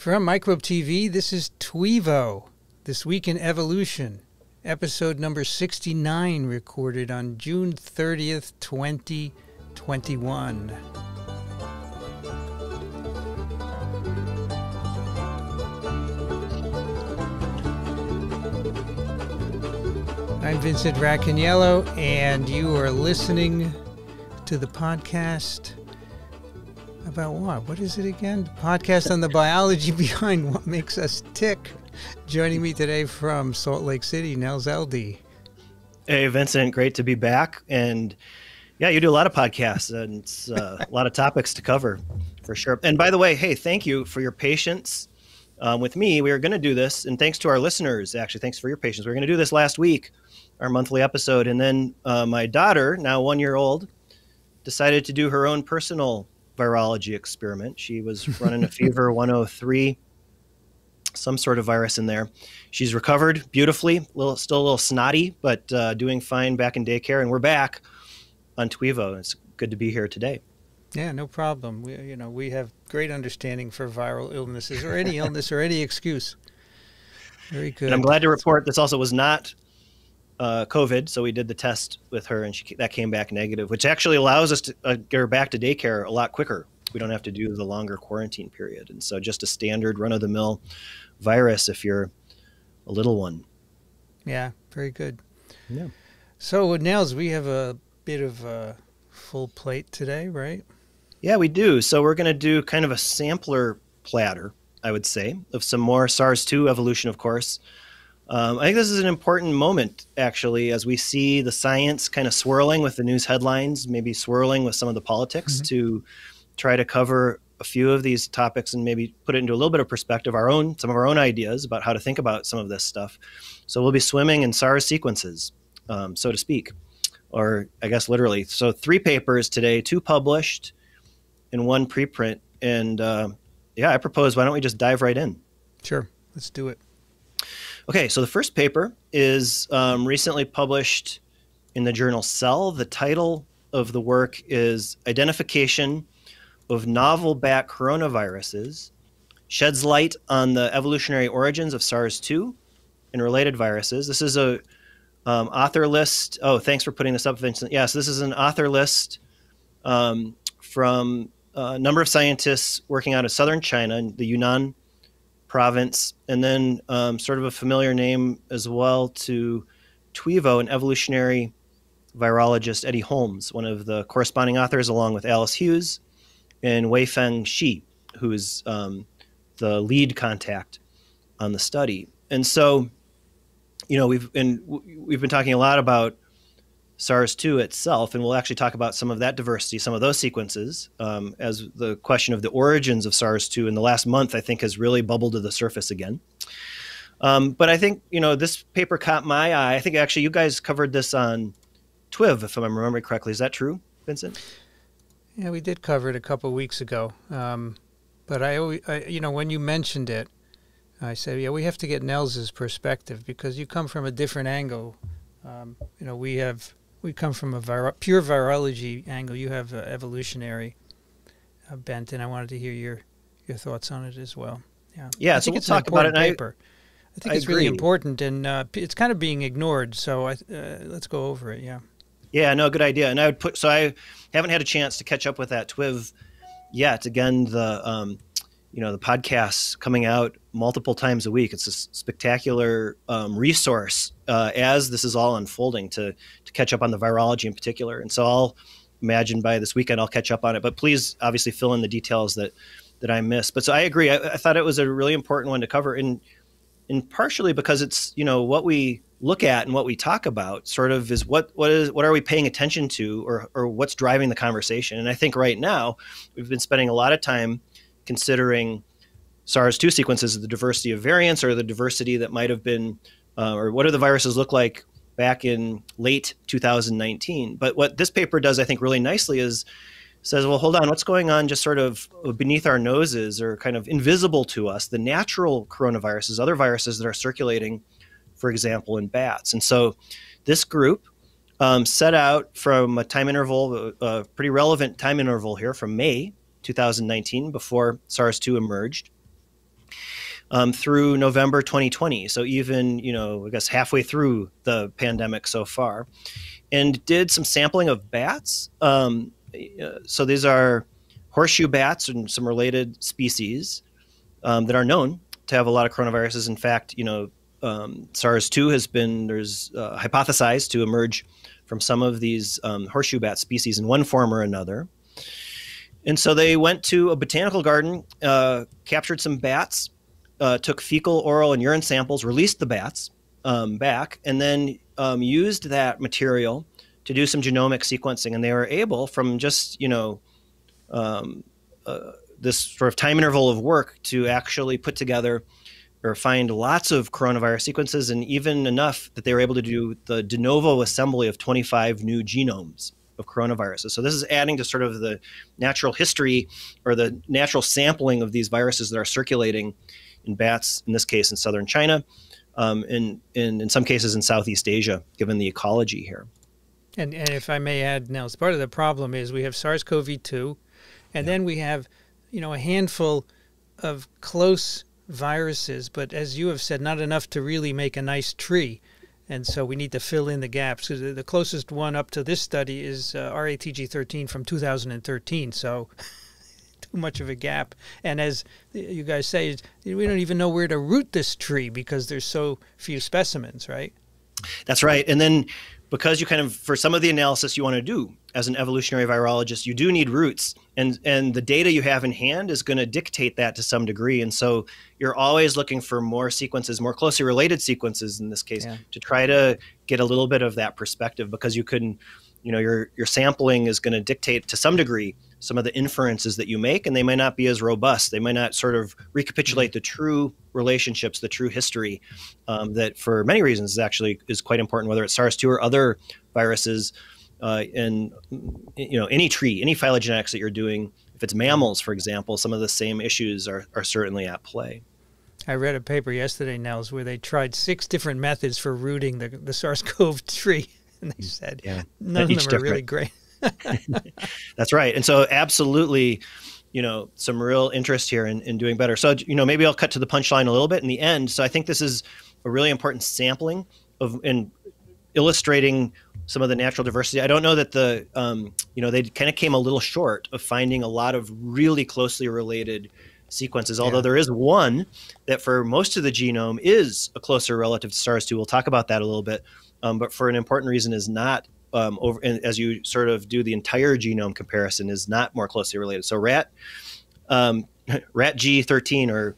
From Microbe TV, this is TWiEVO, This Week in Evolution, episode number 69, recorded on June 30th, 2021. I'm Vincent Racaniello, and you are listening to the podcast about what? What is it again? The podcast on the biology behind what makes us tick. Joining me today from Salt Lake City, Nels Elde. Hey, Vincent. Great to be back. And yeah, you do a lot of podcasts, and it's a lot of topics to cover for sure. And by the way, hey, thank you for your patience with me. We are going to do this. And thanks to our listeners, actually. Thanks for your patience. We were going to do this last week, our monthly episode. And then my daughter, now 1 year old, decided to do her own personal virology experiment. She was running a fever 103, some sort of virus in there. She's recovered beautifully, still a little snotty, but doing fine back in daycare. And we're back on TWiEVO. It's good to be here today. Yeah, no problem. We have great understanding for viral illnesses or any illness or any excuse. Very good. And I'm glad to report this also was not COVID, so we did the test with her, and that came back negative, which actually allows us to get her back to daycare a lot quicker. We don't have to do the longer quarantine period. And so just a standard run-of-the-mill virus if you're a little one. Yeah, very good. Yeah. So, Nels, we have a bit of a full plate today, right? Yeah, we do. So we're going to do kind of a sampler platter, I would say, of some more SARS-2 evolution, of course. I think this is an important moment, actually, as we see the science kind of swirling with the news headlines, maybe swirling with some of the politics to try to cover a few of these topics and maybe put it into a little bit of perspective, some of our own ideas about how to think about some of this stuff. So we'll be swimming in SARS sequences, so to speak, or I guess literally. So 3 papers today, 2 published and 1 preprint. And yeah, I propose, why don't we just dive right in? Sure, let's do it. Okay, so the first paper is recently published in the journal Cell. The title of the work is Identification of Novel Bat Coronaviruses Sheds Light on the Evolutionary Origins of SARS-2 and Related Viruses. This is a author list. Oh, thanks for putting this up, Vincent. Yes, this is an author list from a number of scientists working out of southern China, in the Yunnan province, and then sort of a familiar name as well to TWiEVO, an evolutionary virologist, Eddie Holmes, one of the corresponding authors, along with Alice Hughes and Wei Feng Shi, who is the lead contact on the study. And so, you know, we've been talking a lot about SARS-2 itself, and we'll actually talk about some of that diversity, some of those sequences, as the question of the origins of SARS-2 in the last month, I think, has really bubbled to the surface again. But I think, you know, this paper caught my eye. I think actually you guys covered this on TWiV, if I'm remembering correctly. Is that true, Vincent? Yeah, we did cover it a couple of weeks ago. But I, you know, when you mentioned it, I said, yeah, we have to get Nels's perspective because you come from a different angle. You know, we come from a pure virology angle. You have an evolutionary bent, and I wanted to hear your thoughts on it as well. Yeah, yeah. I think it's an important paper. I think it's really important, and it's kind of being ignored. So let's go over it. Yeah. Yeah. No, good idea. And I would put. So I haven't had a chance to catch up with that TWiV yet. Again, the you know, the podcasts coming out multiple times a week. It's a spectacular resource as this is all unfolding to catch up on the virology in particular. And so I'll imagine by this weekend I'll catch up on it. But please, obviously, fill in the details that I missed. But so I agree. I thought it was a really important one to cover, and partially because it's, you know, what we look at and what we talk about sort of is what are we paying attention to, or what's driving the conversation. And I think right now we've been spending a lot of time considering SARS-2 sequences, the diversity of variants, or the diversity that might have been, or what do the viruses look like back in late 2019? But what this paper does, I think, really nicely is says, well, hold on, what's going on just sort of beneath our noses or kind of invisible to us, the natural coronaviruses, other viruses that are circulating, for example, in bats. And so this group set out from a time interval, a pretty relevant time interval here from May 2019, before SARS-2 emerged, through November 2020. So even, I guess halfway through the pandemic so far, and did some sampling of bats. So these are horseshoe bats and some related species that are known to have a lot of coronaviruses. In fact, SARS-2 has been, hypothesized to emerge from some of these horseshoe bat species in one form or another. And so they went to a botanical garden, captured some bats, took fecal, oral, and urine samples, released the bats back, and then used that material to do some genomic sequencing. And they were able, from just, this sort of time interval of work, to actually put together or find lots of coronavirus sequences, and even enough that they were able to do the de novo assembly of 25 new genomes of coronaviruses. So this is adding to sort of the natural history or the natural sampling of these viruses that are circulating in bats, in this case in southern China, in some cases in Southeast Asia, given the ecology here. And if I may add, Nels, part of the problem is we have SARS-CoV-2, and then we have, a handful of close viruses, but as you have said, not enough to really make a nice tree. And so we need to fill in the gaps. So the closest one up to this study is RATG13 from 2013. So too much of a gap. And as you guys say, we don't even know where to root this tree because there's so few specimens, right? That's right. And then because you kind of, for some of the analysis you want to do as an evolutionary virologist, you do need roots, and the data you have in hand is going to dictate that to some degree. And so you're always looking for more sequences, more closely related sequences in this case, to try to get a little bit of that perspective, because you couldn't, your sampling is going to dictate to some degree some of the inferences that you make, and they might not be as robust. They might not sort of recapitulate the true relationships, the true history, that for many reasons actually is quite important, whether it's SARS-2 or other viruses, and any tree, any phylogenetics that you're doing. If it's mammals, for example, some of the same issues are certainly at play. I read a paper yesterday, Nels, where they tried 6 different methods for rooting the SARS-CoV tree, and they said none of them are really great. That's right. And so absolutely, some real interest here in doing better. So, maybe I'll cut to the punchline a little bit in the end. So I think this is a really important sampling of and illustrating some of the natural diversity. I don't know that the, they kind of came a little short of finding a lot of really closely related sequences, although there is one that for most of the genome is a closer relative to SARS-2. We'll talk about that a little bit, but for an important reason is not and as you sort of do the entire genome comparison, is not more closely related. So RATG13 or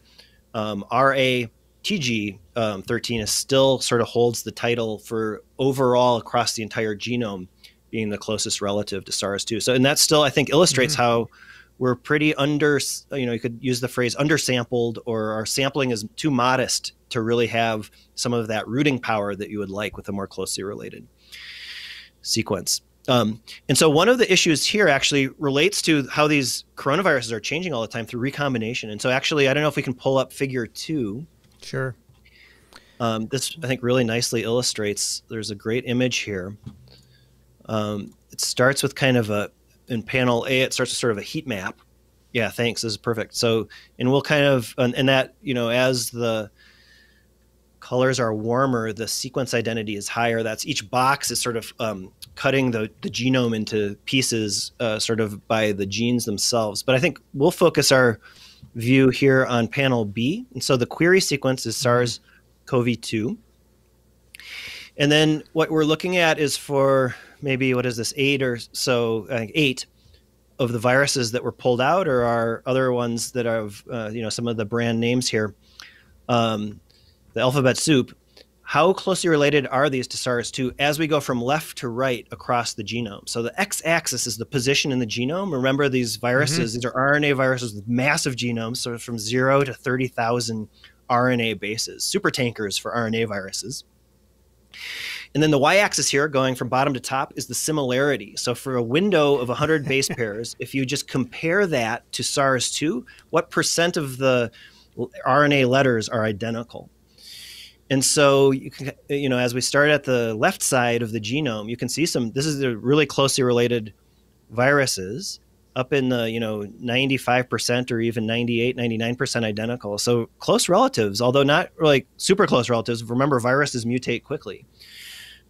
RATG13 is still sort of holds the title for overall across the entire genome being the closest relative to SARS-2. So, and that still, I think, illustrates how we're pretty under, you could use the phrase undersampled, or our sampling is too modest to really have some of that rooting power that you would like with a more closely related sequence. And so one of the issues here actually relates to how these coronaviruses are changing all the time through recombination. And so actually, I don't know if we can pull up figure 2. Sure. This, I think, really nicely illustrates, there's a great image here. It starts with kind of a, in panel A, it starts with sort of a heat map. Yeah, thanks. This is perfect. So, and we'll kind of, and that, as the colors are warmer, the sequence identity is higher. That's each box is sort of cutting the genome into pieces sort of by the genes themselves. But I think we'll focus our view here on panel B. And so the query sequence is SARS-CoV-2. And then what we're looking at is for maybe, what is this, 8 or so, I think 8 of the viruses that were pulled out, or are other ones that have, some of the brand names here. The alphabet soup, how closely related are these to SARS-2 as we go from left to right across the genome? So the x-axis is the position in the genome. Remember, these viruses, these are RNA viruses with massive genomes, so from 0 to 30,000 RNA bases, super tankers for RNA viruses. And then the y-axis here, going from bottom to top, is the similarity. So for a window of 100 base pairs, if you just compare that to SARS-2, what % of the RNA letters are identical? And so, you can, as we start at the left side of the genome, you can see some, this is the really closely related viruses. up in the, 95% or even 98, 99% identical. So close relatives, although not like super close relatives. Remember, viruses mutate quickly.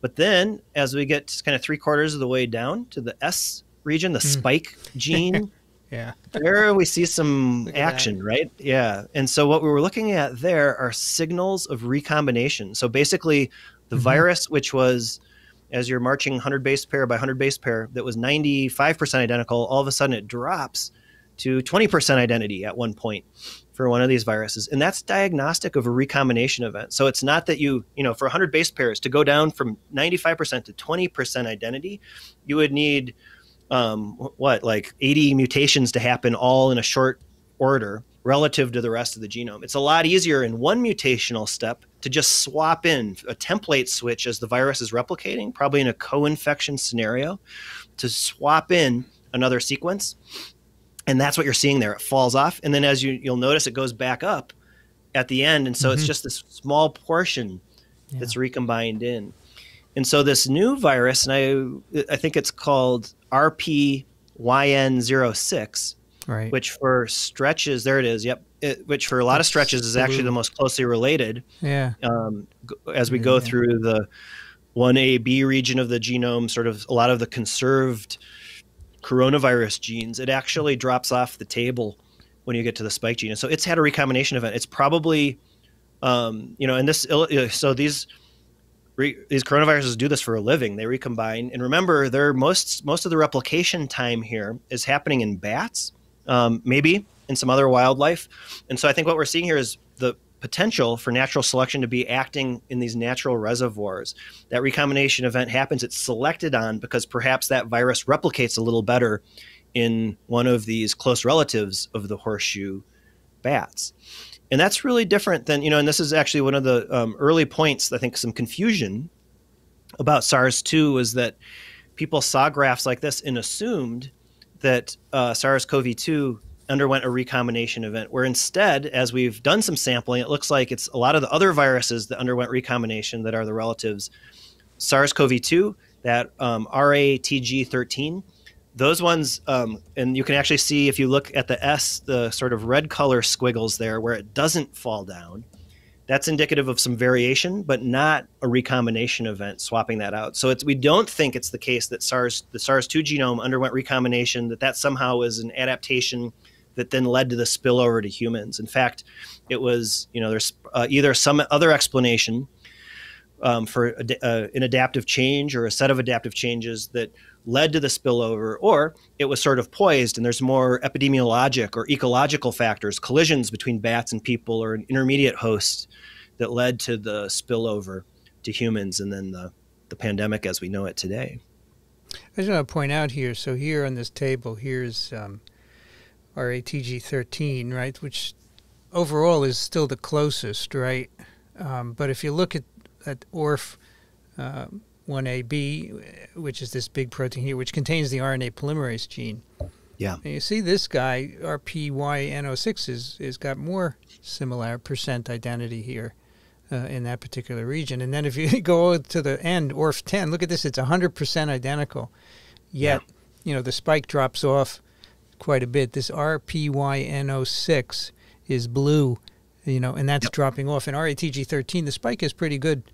But then as we get kind of 3/4 of the way down to the S region, the spike gene, yeah, there we see some action, right? Yeah. And so what we were looking at there are signals of recombination. So basically the virus, which was, as you're marching 100 base pair by 100 base pair, that was 95% identical, all of a sudden it drops to 20% identity at one point for one of these viruses. And that's diagnostic of a recombination event. So it's not that you, for 100 base pairs to go down from 95% to 20% identity, you would need, like 80 mutations to happen all in a short order relative to the rest of the genome. It's a lot easier in one mutational step to just swap in a template switch as the virus is replicating, probably in a co-infection scenario, to swap in another sequence. And that's what you're seeing there. It falls off. And then as you'll notice, it goes back up at the end. And so it's just this small portion that's recombined in. And so this new virus, and I think it's called RpYN06, right, which for stretches, there it is. Yep. Which for a lot of stretches is actually the most closely related. Yeah. As we go through the 1AB region of the genome, sort of a lot of the conserved coronavirus genes, it actually drops off the table when you get to the spike gene. And so it's had a recombination event. It's probably, and this, so these coronaviruses do this for a living. They recombine. And remember, they're most of the replication time here is happening in bats, maybe in some other wildlife. And so I think what we're seeing here is the potential for natural selection to be acting in these natural reservoirs. That recombination event happens, it's selected on because perhaps that virus replicates a little better in one of these close relatives of the horseshoe bats. And that's really different than, and this is actually one of the early points, I think some confusion about SARS-2 is that people saw graphs like this and assumed that SARS-CoV-2 underwent a recombination event, where instead, as we've done some sampling, it looks like it's a lot of the other viruses that underwent recombination that are the relatives. SARS-CoV-2, that RATG13, those ones, and you can actually see if you look at the S, the sort of red color squiggles there where it doesn't fall down, that's indicative of some variation, but not a recombination event swapping that out. So we don't think it's the case that the SARS-2 genome underwent recombination, that somehow is an adaptation that then led to the spillover to humans. In fact, it was, there's either some other explanation for an adaptive change or a set of adaptive changes that led to the spillover, or it was sort of poised and there's more epidemiologic or ecological factors, collisions between bats and people or an intermediate host that led to the spillover to humans and then the pandemic as we know it today. I just want to point out here, so here on this table, here's RATG13, right, which overall is still the closest, right? But if you look at ORF 1AB, which is this big protein here, which contains the RNA polymerase gene. Yeah. And you see this guy, RpYN06, is got more similar percent identity here in that particular region. And then if you go to the end, ORF10, look at this, it's 100% identical. Yet, the spike drops off quite a bit. This RpYN06 is blue, and that's dropping off. And RATG13, the spike is pretty good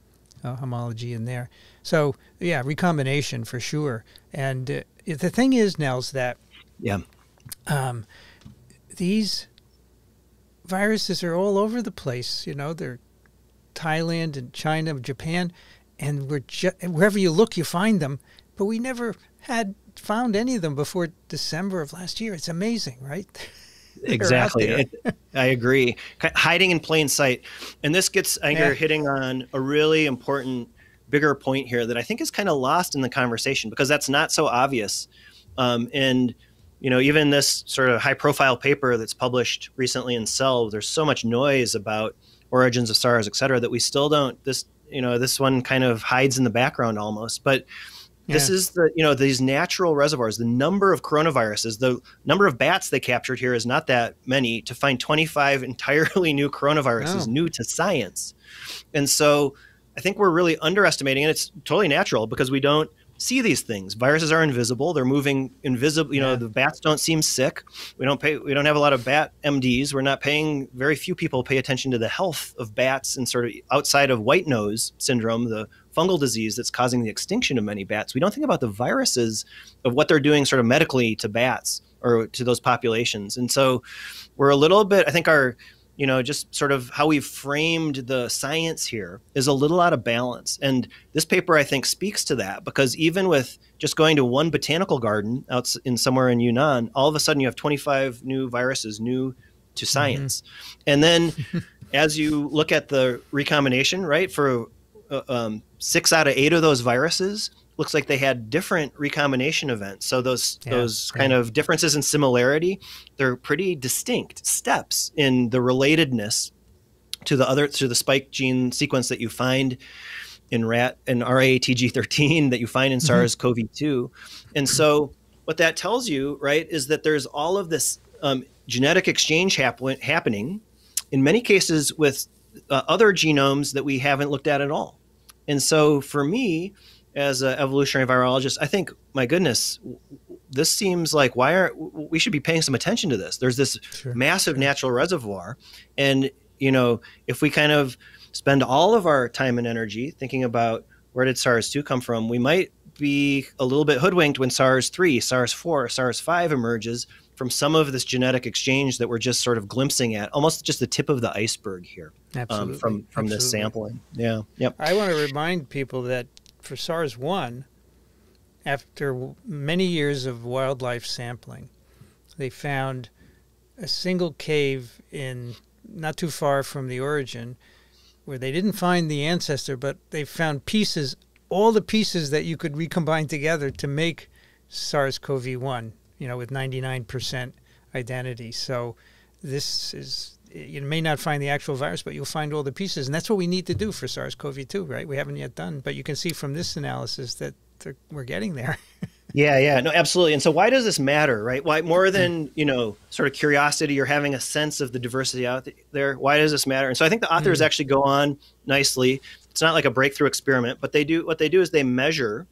homology in there. So, yeah, recombination for sure. And the thing is, Nels, that these viruses are all over the place. They're Thailand and China, Japan, and wherever you look, you find them. But we never had found any of them before December of last year. It's amazing, right? Exactly. I agree. Hiding in plain sight. And this gets, I think you're hitting on a really important bigger point here that I think is kind of lost in the conversation because that's not so obvious. And, even this sort of high profile paper that's published recently in Cell, there's so much noise about origins of SARS, et cetera, that we still don't, this one kind of hides in the background almost. But this is the, these natural reservoirs, the number of coronaviruses, the number of bats they captured here is not that many to find 25 entirely new coronaviruses, new to science. And so I think we're really underestimating, and it's totally natural because we don't see these things. Viruses are invisible. They're moving invisible. You know, the bats don't seem sick. We don't have a lot of bat MDs. We're not paying, very few people pay attention to the health of bats, and sort of outside of white nose syndrome, the fungal disease that's causing the extinction of many bats. We don't think about the viruses of what they're doing sort of medically to bats or to those populations. And so we're a little bit, I think our, you know, just sort of how we've framed the science here is a little out of balance. And this paper, I think, speaks to that, because even with just going to one botanical garden out in somewhere in Yunnan, all of a sudden you have 25 new viruses new to science. And then as you look at the recombination, right, for 6 out of 8 of those viruses, looks like they had different recombination events. So those kind of differences in similarity, they're pretty distinct steps in the relatedness to the other, to the spike gene sequence that you find in rat and RATG13 that you find in SARS-CoV-2. And so what that tells you, right, is that there's all of this genetic exchange happening in many cases with other genomes that we haven't looked at all. And so for me, as an evolutionary virologist, I think, my goodness, this seems like, why aren't we should be paying some attention to this? There's this massive natural reservoir, and you know, if we kind of spend all of our time and energy thinking about where did SARS-2 come from, we might be a little bit hoodwinked when SARS-3, SARS-4, SARS-5 emerges from some of this genetic exchange that we're just sort of glimpsing at, almost just the tip of the iceberg here. Absolutely. From this sampling. Yeah. Yep. I want to remind people that for SARS-1, after many years of wildlife sampling, they found a single cave in not too far from the origin where they didn't find the ancestor, but they found pieces, all the pieces that you could recombine together to make SARS-CoV-1, you know, with 99% identity. So this is, you may not find the actual virus, but you'll find all the pieces. And that's what we need to do for SARS-CoV-2, right? We haven't yet done, but you can see from this analysis that we're getting there. Yeah, no, absolutely. And so why does this matter, right? Why, more than, you know, sort of curiosity or having a sense of the diversity out there, why does this matter? And so I think the authors actually go on nicely. It's not like a breakthrough experiment, but they do, what they do is they measure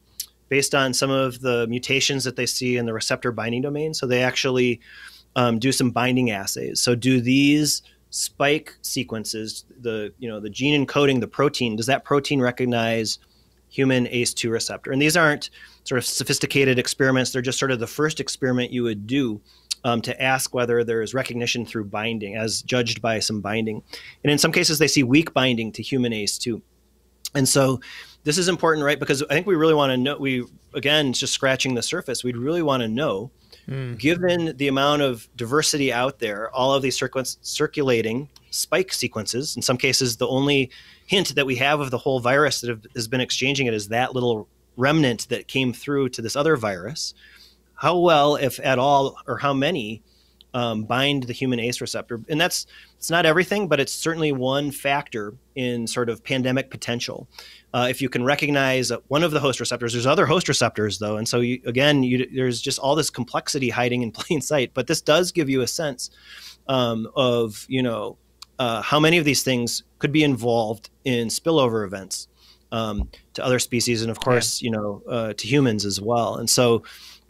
based on some of the mutations that they see in the receptor binding domain. So they actually do some binding assays. So do these spike sequences, the, you know, the gene encoding the protein, does that protein recognize human ACE2 receptor? And these aren't sort of sophisticated experiments. They're just sort of the first experiment you would do to ask whether there is recognition through binding as judged by some binding. And in some cases, they see weak binding to human ACE2. And so this is important, right? Because I think we really want to know, we, again, just scratching the surface, we'd really want to know, given the amount of diversity out there, all of these circulating spike sequences, in some cases, the only hint that we have of the whole virus that has been exchanging it is that little remnant that came through to this other virus. How well, if at all, or how many bind the human ACE receptor? And that's, it's not everything, but it's certainly one factor in sort of pandemic potential. If you can recognize one of the host receptors, there's other host receptors though. And so you, again, there's just all this complexity hiding in plain sight, but this does give you a sense of, you know, how many of these things could be involved in spillover events to other species. And of course, you know, to humans as well. And so,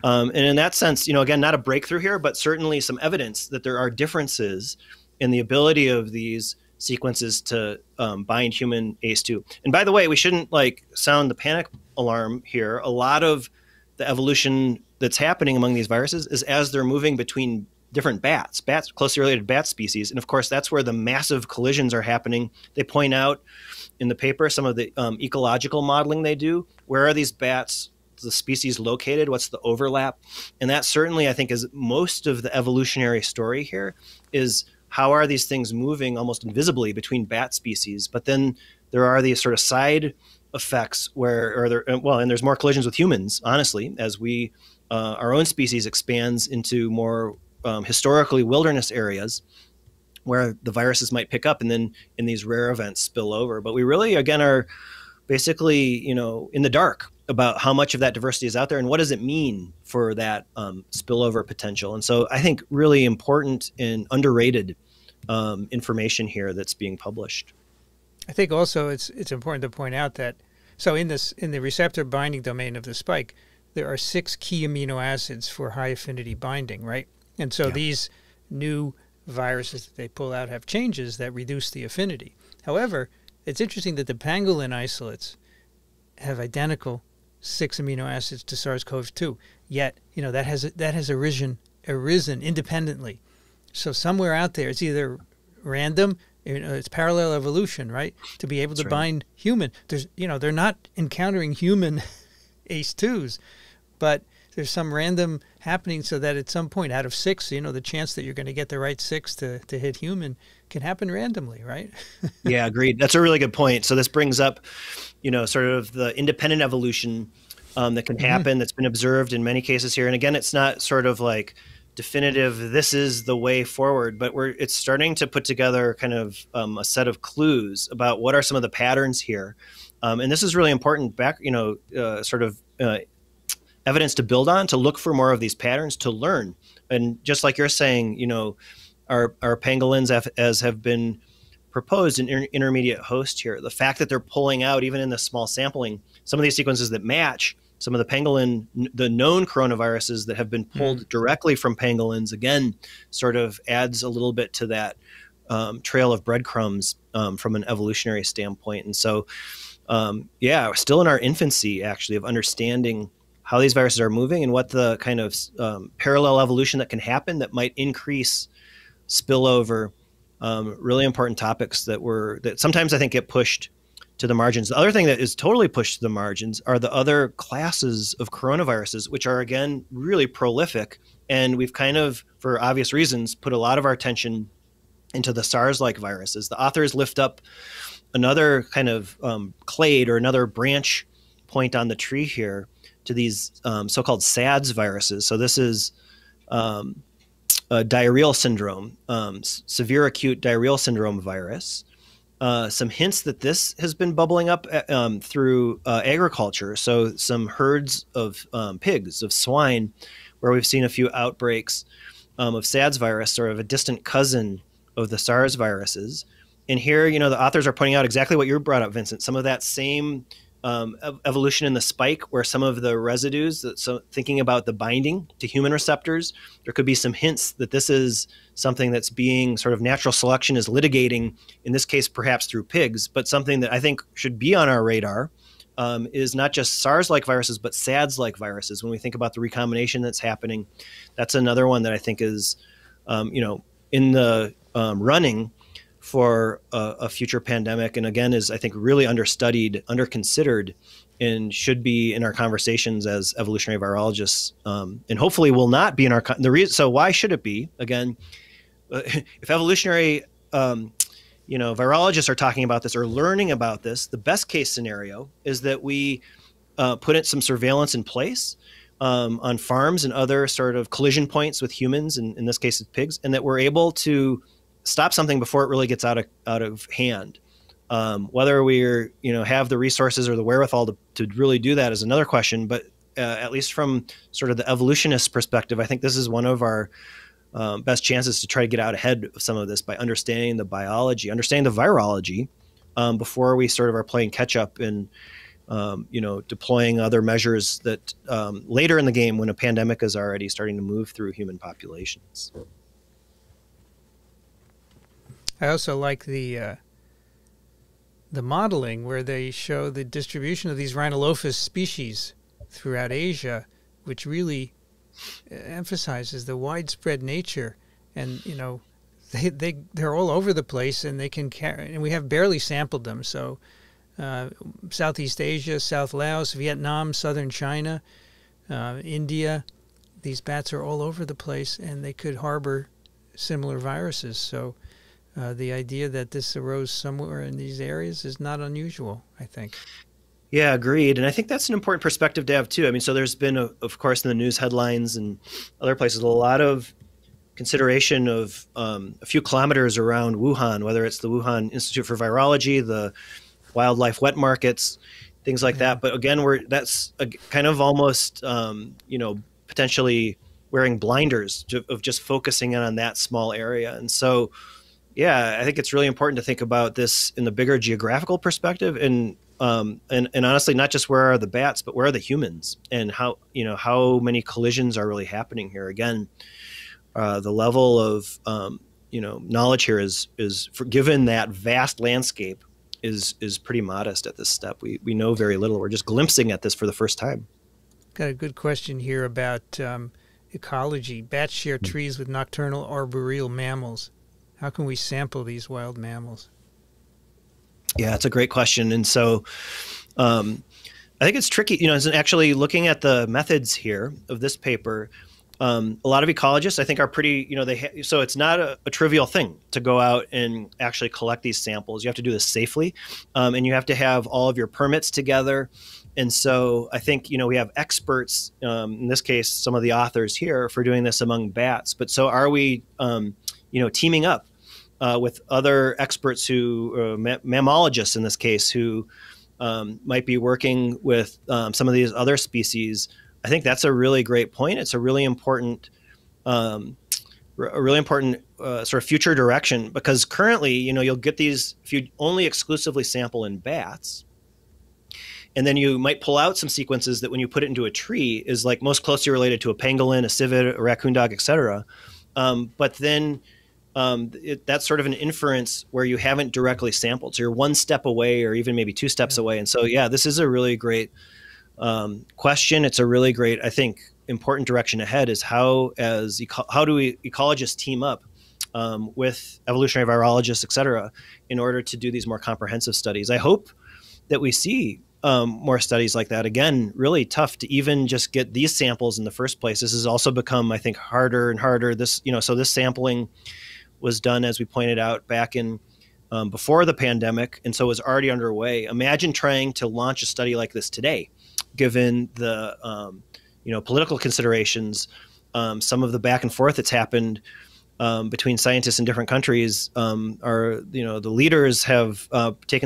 and in that sense, you know, again, not a breakthrough here, but certainly some evidence that there are differences in the ability of these sequences to bind human ACE2. And by the way, we shouldn't like sound the panic alarm here. A lot of the evolution that's happening among these viruses is as they're moving between different bats, closely related bat species. And of course, that's where the massive collisions are happening. They point out in the paper some of the ecological modeling they do. Where are these bats, the species located? What's the overlap? And that certainly, I think, is most of the evolutionary story here is, how are these things moving almost invisibly between bat species? But then there are these sort of side effects where, or there, well, and there's more collisions with humans, honestly, as we, our own species expands into more historically wilderness areas where the viruses might pick up and then in these rare events spill over. But we really, again, are basically, you know, in the dark about how much of that diversity is out there and what does it mean for that spillover potential. And so I think really important and underrated information here that's being published. I think also it's important to point out that So in the receptor binding domain of the spike, there are 6 key amino acids for high affinity binding, right? And so these new viruses that they pull out have changes that reduce the affinity. However, it's interesting that the pangolin isolates have identical 6 amino acids to SARS-CoV-2. Yet, you know, that has arisen independently. So somewhere out there, it's either random, you know, it's parallel evolution, right? To be able to bind human. There's, you know, they're not encountering human ACE2s, but there's some random happening so that at some point out of 6, you know, the chance that you're going to get the right 6 to hit human can happen randomly, right? Yeah, agreed. That's a really good point. So this brings up, you know, sort of the independent evolution that can happen that's been observed in many cases here. And again, it's not sort of like definitive, this is the way forward, but it's starting to put together kind of a set of clues about what are some of the patterns here. And this is really important evidence to build on, to look for more of these patterns, to learn. And just like you're saying, you know, our pangolins, as have been proposed, an intermediate host here. The fact that they're pulling out, even in the small sampling, some of these sequences that match some of the pangolin, the known coronaviruses that have been pulled directly from pangolins, again, sort of adds a little bit to that trail of breadcrumbs from an evolutionary standpoint. And so, yeah, we're still in our infancy, actually, of understanding how these viruses are moving and what the kind of parallel evolution that can happen that might increase spillover. Really important topics that sometimes I think get pushed to the margins. The other thing that is totally pushed to the margins are the other classes of coronaviruses, which are, again, really prolific. And we've kind of, for obvious reasons, put a lot of our attention into the SARS-like viruses. The authors lift up another kind of clade or another branch point on the tree here, to these so-called SADS viruses. So this is a diarrheal syndrome, severe acute diarrheal syndrome virus. Some hints that this has been bubbling up through agriculture. So some herds of pigs, of swine, where we've seen a few outbreaks of SADS virus, sort of a distant cousin of the SARS viruses. And here, you know, the authors are pointing out exactly what you brought up, Vincent, some of that same evolution in the spike, where some of the residues, so thinking about the binding to human receptors, there could be some hints that this is something that's being sort of natural selection is litigating, in this case, perhaps through pigs, but something that I think should be on our radar is not just SARS-like viruses, but SADS-like viruses. When we think about the recombination that's happening, that's another one that I think is, you know, in the running for a future pandemic, and again is I think really understudied, underconsidered, and should be in our conversations as evolutionary virologists, and hopefully will not be in our so why should it be? Again, if evolutionary you know, virologists are talking about this or learning about this, the best case scenario is that we put in some surveillance in place on farms and other sort of collision points with humans, and in this case with pigs, and that we're able to stop something before it really gets out of hand. Whether we're, you know, have the resources or the wherewithal to really do that is another question. But at least from sort of the evolutionist perspective, I think this is one of our best chances to try to get out ahead of some of this by understanding the biology, understanding the virology before we sort of are playing catch up and, you know, deploying other measures that later in the game when a pandemic is already starting to move through human populations. I also like the modeling where they show the distribution of these Rhinolophus species throughout Asia, which really emphasizes the widespread nature. And you know, they're all over the place, and they can carry. And we have barely sampled them. So Southeast Asia, South Laos, Vietnam, Southern China, India. These bats are all over the place, and they could harbor similar viruses. So. The idea that this arose somewhere in these areas is not unusual, I think. Yeah, agreed. And I think that's an important perspective to have, too. I mean, so there's been, of course, in the news headlines and other places, a lot of consideration of a few kilometers around Wuhan, whether it's the Wuhan Institute for Virology, the wildlife wet markets, things like that. But again, that's kind of almost, you know, potentially wearing blinders of just focusing in on that small area. And so, yeah, I think it's really important to think about this in the bigger geographical perspective. And And honestly, not just where are the bats, but where are the humans, and how, you know, how many collisions are really happening here? Again, the level of, you know, knowledge here is given that vast landscape is pretty modest at this step. We know very little. We're just glimpsing at this for the first time. Got a good question here about ecology. Bats share trees with nocturnal arboreal mammals. How can we sample these wild mammals? Yeah, it's a great question. And so I think it's tricky, you know, it's actually looking at the methods here of this paper. A lot of ecologists, I think, are pretty, you know, so it's not a trivial thing to go out and actually collect these samples. You have to do this safely, and you have to have all of your permits together. And so I think, you know, we have experts, in this case, some of the authors here, for doing this among bats. But so are we, you know, teaming up with other experts who, mammalogists in this case, who might be working with some of these other species? I think that's a really great point. It's a really important sort of future direction, because currently, you know, you'll get these, if you only exclusively sample in bats, and then you might pull out some sequences that when you put it into a tree is like most closely related to a pangolin, a civet, a raccoon dog, et cetera. But then that's sort of an inference where you haven't directly sampled. So you're one step away, or even maybe two steps away. And so, yeah, this is a really great question. It's a really great, I think, important direction ahead, is how do we ecologists team up with evolutionary virologists, et cetera, in order to do these more comprehensive studies. I hope that we see more studies like that. Again, really tough to even just get these samples in the first place. This has also become, I think, harder and harder. This, you know, so this sampling was done, as we pointed out, back in before the pandemic, and so was already underway. Imagine trying to launch a study like this today, given the you know, political considerations, some of the back and forth that's happened between scientists in different countries. Are, you know, the leaders have made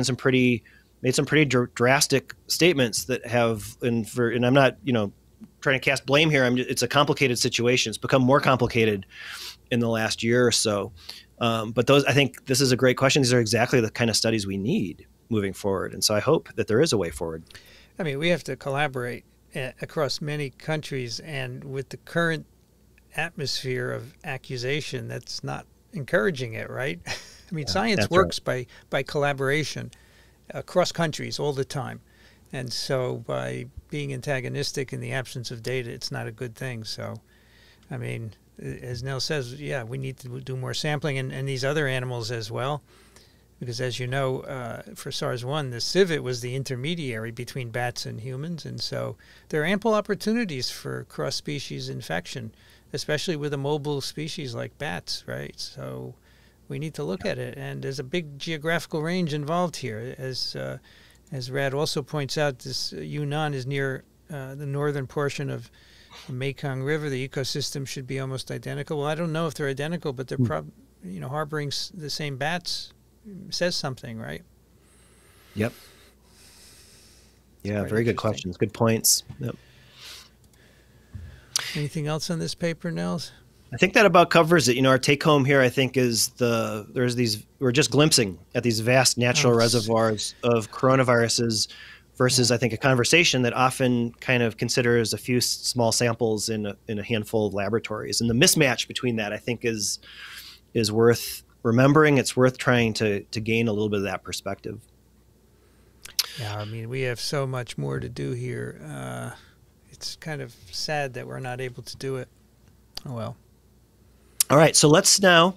some pretty drastic statements that have, and I'm not, you know, trying to cast blame here. It's a complicated situation. It's become more complicated in the last year or so. But I think this is a great question. These are exactly the kind of studies we need moving forward. And so I hope that there is a way forward. I mean, we have to collaborate across many countries, and with the current atmosphere of accusation, that's not encouraging it, right? I mean, yeah, science works by collaboration across countries all the time. And so by being antagonistic in the absence of data, it's not a good thing. So, I mean, as Nels says, yeah, we need to do more sampling and these other animals as well. Because, as you know, for SARS-1, the civet was the intermediary between bats and humans. And so there are ample opportunities for cross-species infection, especially with a mobile species like bats, right? So we need to look at it. And there's a big geographical range involved here. As Rad also points out, this Yunnan is near the northern portion of the Mekong River. The ecosystem should be almost identical. Well, I don't know if they're identical, but they're probably, you know, harboring the same bats. Says something, right? Yep. Yeah, very good questions. Good points. Yep. Anything else on this paper, Nels? I think that about covers it. You know, our take home here, I think, is we're just glimpsing at these vast natural reservoirs of coronaviruses versus, I think, a conversation that often kind of considers a few small samples in a handful of laboratories. And the mismatch between that, I think, is worth remembering. It's worth trying to gain a little bit of that perspective. Yeah, I mean, we have so much more to do here. It's kind of sad that we're not able to do it. Oh, well. All right, so let's now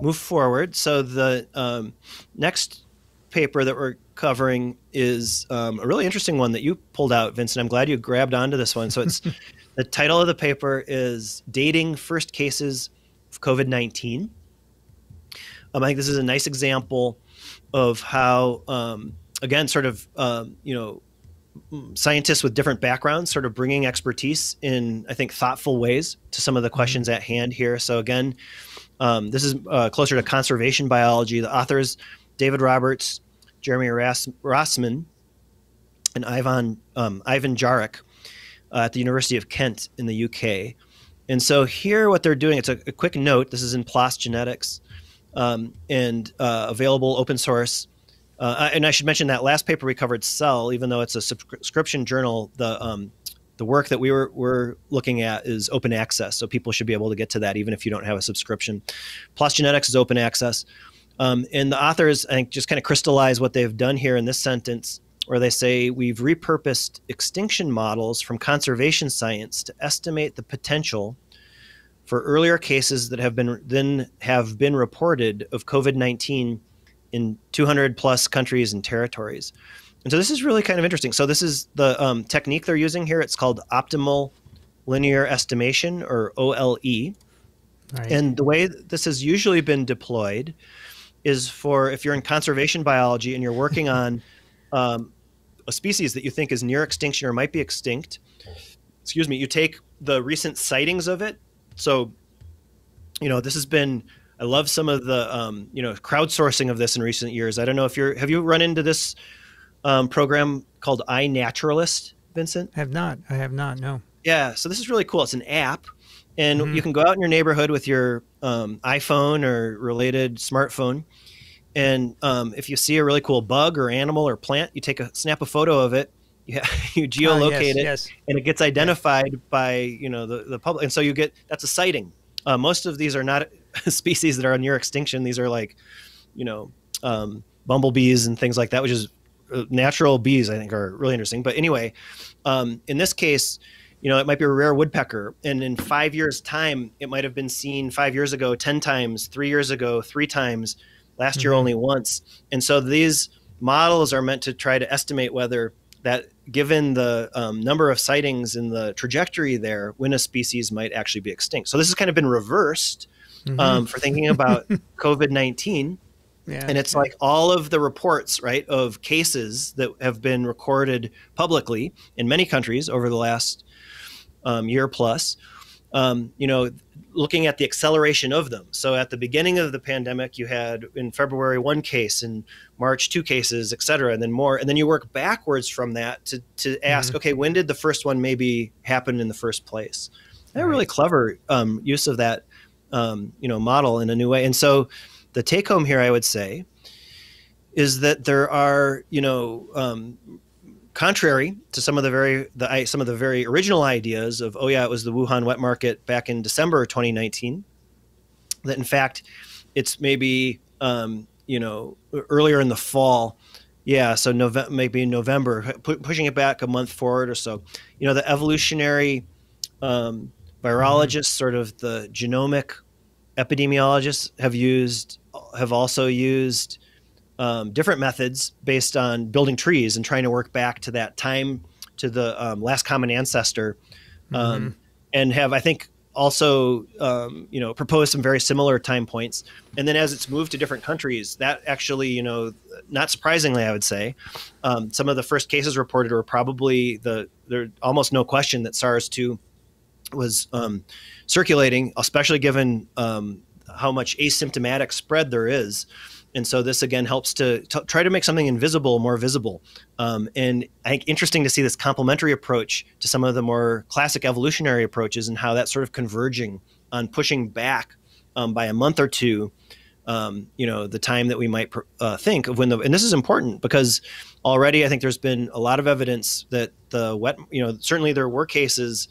move forward. So the next paper that we're covering is a really interesting one that you pulled out, Vincent. I'm glad you grabbed onto this one. So it's the title of the paper is Dating First Cases of COVID-19. I think this is a nice example of how, again, sort of, you know, scientists with different backgrounds sort of bringing expertise in, I think, thoughtful ways to some of the questions at hand here. So, again, this is closer to conservation biology. The authors, David Roberts, Jeremy Rossman, and Ivan Jarek at the University of Kent in the UK. And so here what they're doing, it's a quick note. This is in PLOS Genetics. And available open source. And I should mention that last paper we covered, Cell, even though it's a subscription journal, the work that we're looking at is open access. So people should be able to get to that even if you don't have a subscription. PLOS Genetics is open access. And the authors, I think, just kind of crystallize what they've done here in this sentence, where they say, we've repurposed extinction models from conservation science to estimate the potential for earlier cases that have been reported of COVID-19 in 200 plus countries and territories. And so this is really kind of interesting. So this is the technique they're using here. It's called optimal linear estimation, or OLE. Right. And the way this has usually been deployed is for if you're in conservation biology and you're working on a species that you think is near extinction or might be extinct, excuse me, you take the recent sightings of it. So, you know, this has been, I love some of the, you know, crowdsourcing of this in recent years. I don't know if you're, have you run into this program called iNaturalist, Vincent? I have not, no. Yeah, so this is really cool. It's an app, and you can go out in your neighborhood with your iPhone or related smartphone. And if you see a really cool bug or animal or plant, you take a snap a photo of it, you geolocate it, and it gets identified by, you know, the public. And so you get, that's a sighting. Most of these are not species that are near extinction. These are like, you know, bumblebees and things like that, which is natural bees, I think, are really interesting. But anyway, in this case, you know, it might be a rare woodpecker, and in 5 years' time, it might have been seen 5 years ago 10 times, 3 years ago 3 times, last year only once. And so these models are meant to try to estimate whether that, given the number of sightings and the trajectory there, when a species might actually be extinct. So this has kind of been reversed for thinking about COVID-19. Yeah, and it's like all of the reports, right, of cases that have been recorded publicly in many countries over the last year plus, you know, looking at the acceleration of them. So at the beginning of the pandemic, you had in February 1 case, in March 2 cases, et cetera, and then more. And then you work backwards from that to ask, okay, when did the first one maybe happen in the first place? They're really clever use of that, you know, model in a new way. And so the take home here, I would say, is that there are, you know, contrary to some of the very original ideas of, oh yeah, it was the Wuhan wet market back in December 2019, that in fact it's maybe you know, earlier in the fall, so maybe November, pushing it back a month forward or so. You know, the evolutionary virologists, sort of the genomic epidemiologists, have also used different methods based on building trees and trying to work back to that time, to the last common ancestor, and have, I think, also, you know, proposed some very similar time points. And then as it's moved to different countries, that actually, you know, not surprisingly, I would say, some of the first cases reported were probably there's almost no question that SARS-2 was circulating, especially given how much asymptomatic spread there is. And so this, again, helps to try to make something invisible more visible. And I think interesting to see this complementary approach to some of the more classic evolutionary approaches, and how that's sort of converging on pushing back by a month or two, you know, the time that we might think of when the, and this is important because already I think there's been a lot of evidence that the wet, you know, certainly there were cases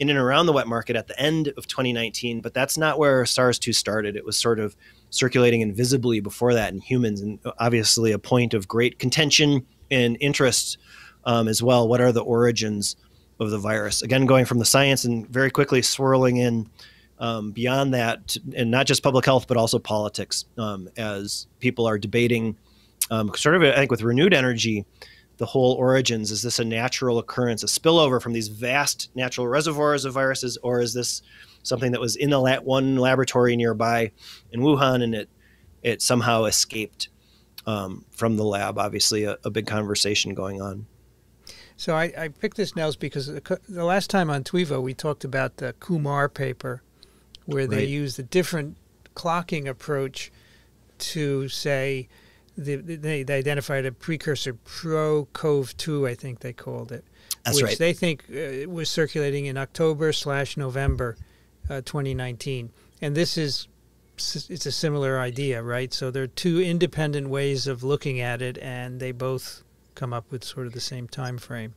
in and around the wet market at the end of 2019, but that's not where SARS-2 started. It was sort of circulating invisibly before that in humans, and obviously a point of great contention and interest as well. What are the origins of the virus? Again, going from the science and very quickly swirling in beyond that, and not just public health, but also politics, as people are debating sort of, I think, with renewed energy, the whole origins. Is this a natural occurrence, a spillover from these vast natural reservoirs of viruses, or is this something that was in one laboratory nearby in Wuhan, and it somehow escaped from the lab? Obviously, a big conversation going on. So I picked this, Nels, because the last time on TWiEVO, we talked about the Kumar paper, where they used a different clocking approach to, say, they identified a precursor, ProCOV2, I think they called it. That's which they think was circulating in October/November 2019, and this is it's a similar idea, right? So there are two independent ways of looking at it, and they both come up with sort of the same time frame.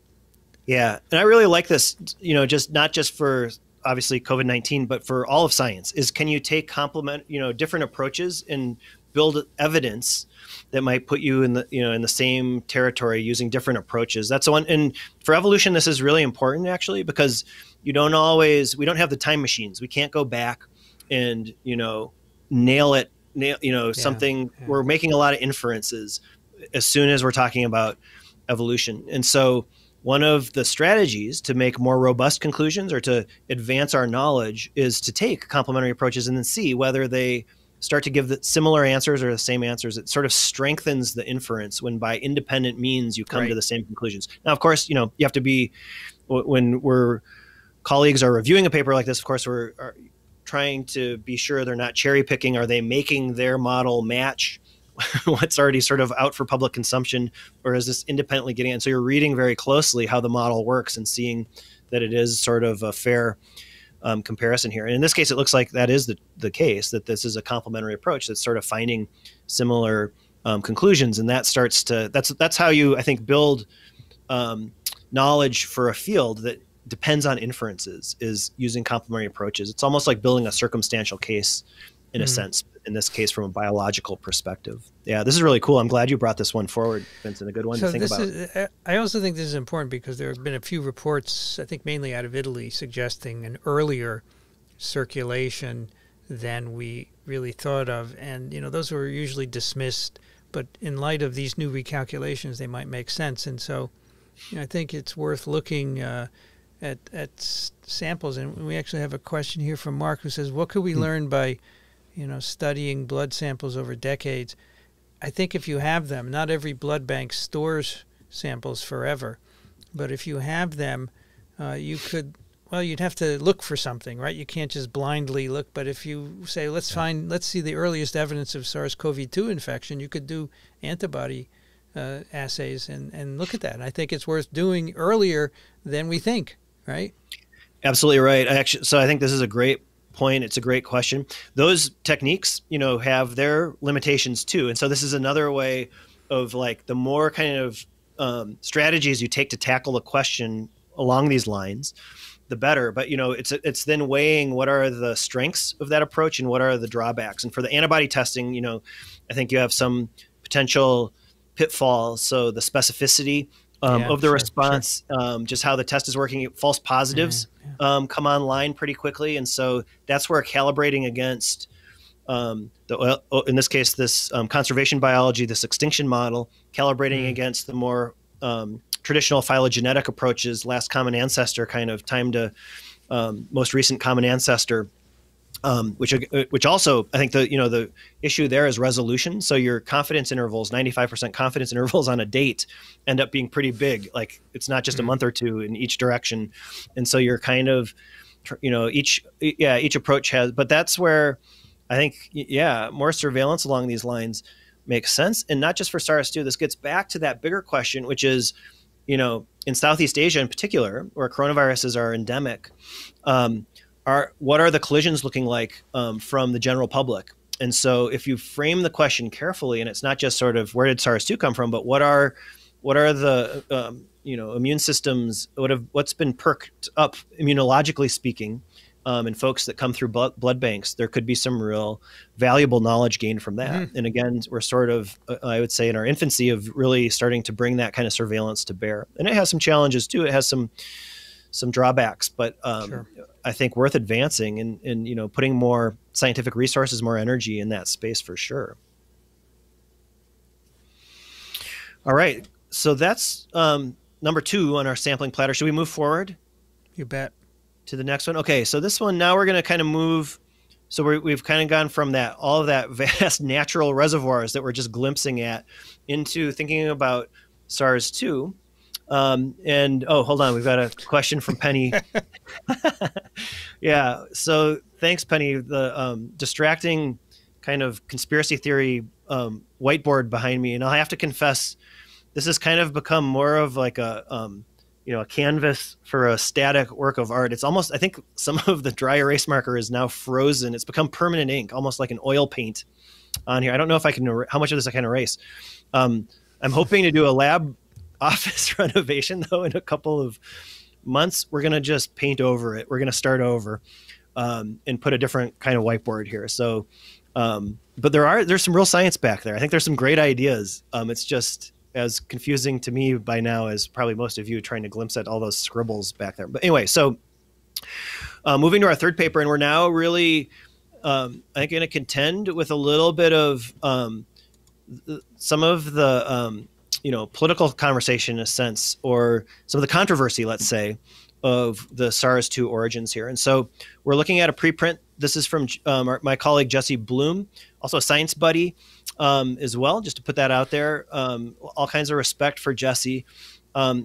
Yeah, and I really like this, you know, just not just for obviously COVID-19, but for all of science, is can you take different approaches and build evidence that might put you in the, you know, in the same territory using different approaches. That's one. And for evolution, this is really important actually, because you don't always, we don't have the time machines. We can't go back and, you know, nail something. Yeah. We're making a lot of inferences as soon as we're talking about evolution. And so one of the strategies to make more robust conclusions or to advance our knowledge is to take complementary approaches and then see whether they start to give the similar answers or the same answers. It sort of strengthens the inference when by independent means you come to the same conclusions. Now, of course, you know, you have to be, when we're colleagues are reviewing a paper like this, of course, we're trying to be sure they're not cherry picking. Are they making their model match what's already sort of out for public consumption, or is this independently getting it? And so you're reading very closely how the model works and seeing that it is sort of a fair comparison here. And in this case, it looks like that is the case, that this is a complementary approach that's sort of finding similar conclusions. And that starts to, that's how you, I think, build knowledge for a field that depends on inferences, is using complementary approaches. It's almost like building a circumstantial case in a sense, in this case, from a biological perspective. Yeah, this is really cool. I'm glad you brought this one forward, Vincent, a good one to think about. I also think this is important because there have been a few reports, I think mainly out of Italy, suggesting an earlier circulation than we really thought of. And, you know, those were usually dismissed, but in light of these new recalculations, they might make sense. And so, you know, I think it's worth looking at samples. And we actually have a question here from Mark who says, what could we learn by, you know, studying blood samples over decades? I think if you have them, not every blood bank stores samples forever, but if you have them, you could, well, you'd have to look for something, right? You can't just blindly look, but if you say, let's see the earliest evidence of SARS-CoV-2 infection, you could do antibody assays and look at that. And I think it's worth doing earlier than we think, right? Absolutely right. So I think this is a great point. It's a great question. Those techniques, you know, have their limitations too. And so this is another way of, like, the more kind of strategies you take to tackle a question along these lines, the better. But, you know, it's then weighing what are the strengths of that approach and what are the drawbacks. And for the antibody testing, you know, I think you have some potential pitfalls. So the specificity of the response, just how the test is working, false positives come online pretty quickly. And so that's where calibrating against, in this case, this conservation biology, this extinction model, calibrating against the more traditional phylogenetic approaches, last common ancestor kind of time to most recent common ancestor, which also, I think the issue there is resolution. So your confidence intervals, 95% confidence intervals on a date, end up being pretty big. Like, it's not just a month or two in each direction. And so you're kind of, you know, each approach has, but that's where I think, yeah, more surveillance along these lines makes sense. And not just for SARS-2, this gets back to that bigger question, which is, you know, in Southeast Asia in particular, where coronaviruses are endemic, what are the collisions looking like from the general public? And so if you frame the question carefully, and it's not just sort of where did SARS-2 come from, but what are the immune systems, what's been perked up immunologically speaking in folks that come through blood banks, there could be some real valuable knowledge gained from that. And again, we're sort of, I would say, in our infancy of really starting to bring that kind of surveillance to bear. And it has some challenges too. It has some drawbacks, but I think worth advancing and you know, putting more scientific resources, more energy in that space for sure. All right, so that's number two on our sampling platter. Should we move forward? You bet. To the next one? Okay, so this one, now we're gonna kind of move, so we've kind of gone from that, all of that vast natural reservoirs that we're just glimpsing at, into thinking about SARS-2. Oh, hold on. We've got a question from Penny. Yeah. So thanks, Penny. The distracting kind of conspiracy theory whiteboard behind me. And I have to confess, this has kind of become more of like a a canvas for a static work of art. It's almost, I think some of the dry erase marker is now frozen. It's become permanent ink, almost like an oil paint on here. I don't know if I can, how much of this I can erase. I'm hoping to do a lab office renovation though in a couple of months. We're going to just paint over it. We're going to start over and put a different kind of whiteboard here. So, but there's some real science back there. I think there's some great ideas. It's just as confusing to me by now as probably most of you trying to glimpse at all those scribbles back there. But anyway, so moving to our third paper, and we're now really, I think, going to contend with a little bit of some of the, political conversation in a sense, or some of the controversy, let's say, of the SARS-2 origins here. And so we're looking at a preprint. This is from my colleague, Jesse Bloom, also a science buddy as well, just to put that out there. All kinds of respect for Jesse.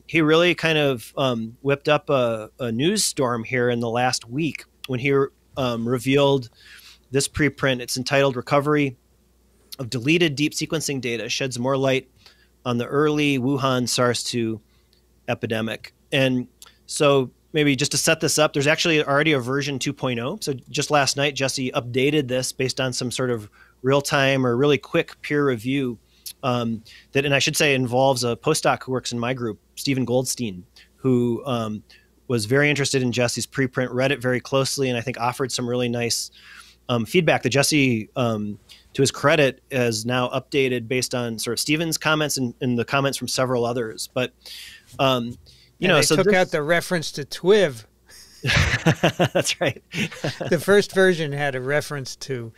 He really kind of whipped up a news storm here in the last week when he revealed this preprint. It's entitled Recovery of Deleted Deep Sequencing Data Sheds More Light on the Early Wuhan SARS-2 Epidemic. And so maybe just to set this up, there's actually already a version 2.0. So just last night, Jesse updated this based on some sort of real-time or really quick peer review that, and I should say, involves a postdoc who works in my group, Stephen Goldstein, who was very interested in Jesse's preprint, read it very closely, and I think offered some really nice feedback that Jesse, to his credit, is now updated based on sort of Stephen's comments and the comments from several others. But, so they took out the reference to TWIV. That's right. The first version had a reference to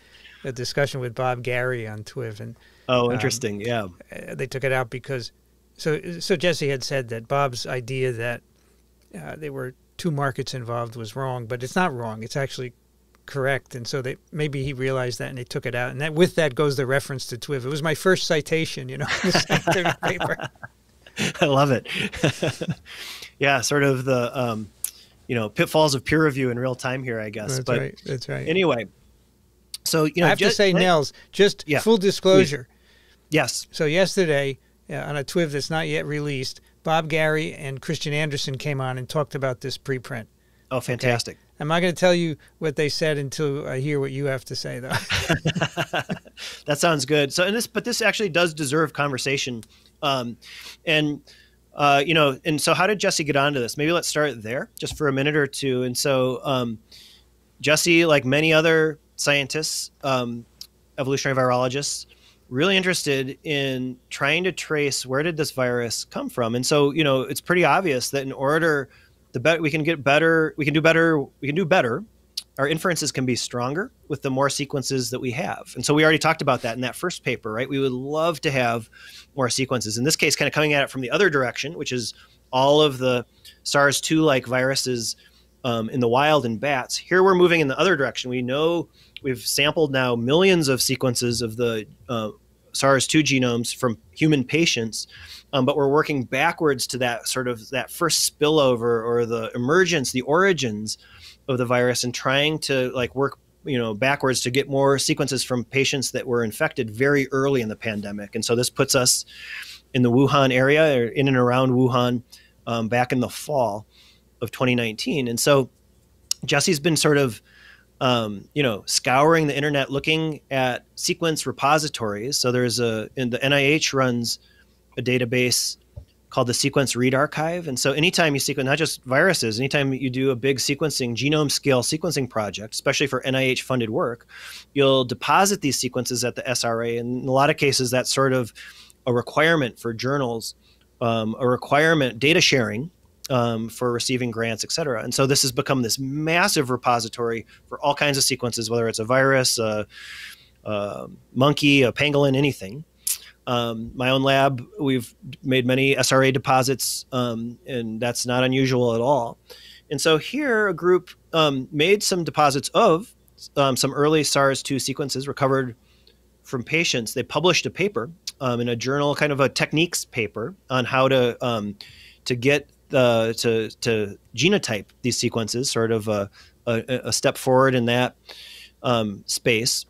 a discussion with Bob Gary on TWIV. And, oh, interesting. Yeah. They took it out because, so Jesse had said that Bob's idea that there were two markets involved was wrong, but it's not wrong. It's actually correct. And so maybe he realized that and they took it out. And that with that goes the reference to TWIV. It was my first citation, the paper. I love it. Yeah, sort of the, pitfalls of peer review in real time here, I guess. That's right. That's right. Anyway, so, I have to say, Nels, just full disclosure. Yes. So yesterday on a TWIV that's not yet released, Bob Gary and Christian Anderson came on and talked about this preprint. Oh, fantastic. Okay. I'm not going to tell you what they said until I hear what you have to say, though. That sounds good. So, but this actually does deserve conversation. And so how did Jesse get onto this? Maybe let's start there just for a minute or two. And so, Jesse, like many other scientists, evolutionary virologists, really interested in trying to trace where did this virus come from? And so, it's pretty obvious that in order we can do better. Our inferences can be stronger with the more sequences that we have. And so we already talked about that in that first paper, right? We would love to have more sequences. In this case, kind of coming at it from the other direction, which is all of the SARS-2-like viruses in the wild in bats. Here we're moving in the other direction. We know we've sampled now millions of sequences of the SARS-2 genomes from human patients, but we're working backwards to that sort of that first spillover or the emergence, the origins of the virus, and trying to work, backwards to get more sequences from patients that were infected very early in the pandemic. And so this puts us in the Wuhan area or in and around Wuhan back in the fall of 2019. And so Jesse's been sort of scouring the internet, looking at sequence repositories. So there's the NIH runs a database called the Sequence Read Archive. And so anytime you sequence, not just viruses, anytime you do a big sequencing, genome scale sequencing project, especially for NIH funded work, you'll deposit these sequences at the SRA. And in a lot of cases, that's sort of a requirement for journals, a requirement, data sharing for receiving grants, et cetera. And so this has become this massive repository for all kinds of sequences, whether it's a virus, a monkey, a pangolin, anything. My own lab, we've made many SRA deposits, and that's not unusual at all. And so here a group made some deposits of some early SARS-2 sequences recovered from patients. They published a paper in a journal, kind of a techniques paper on how to get to genotype these sequences, sort of a step forward in that space.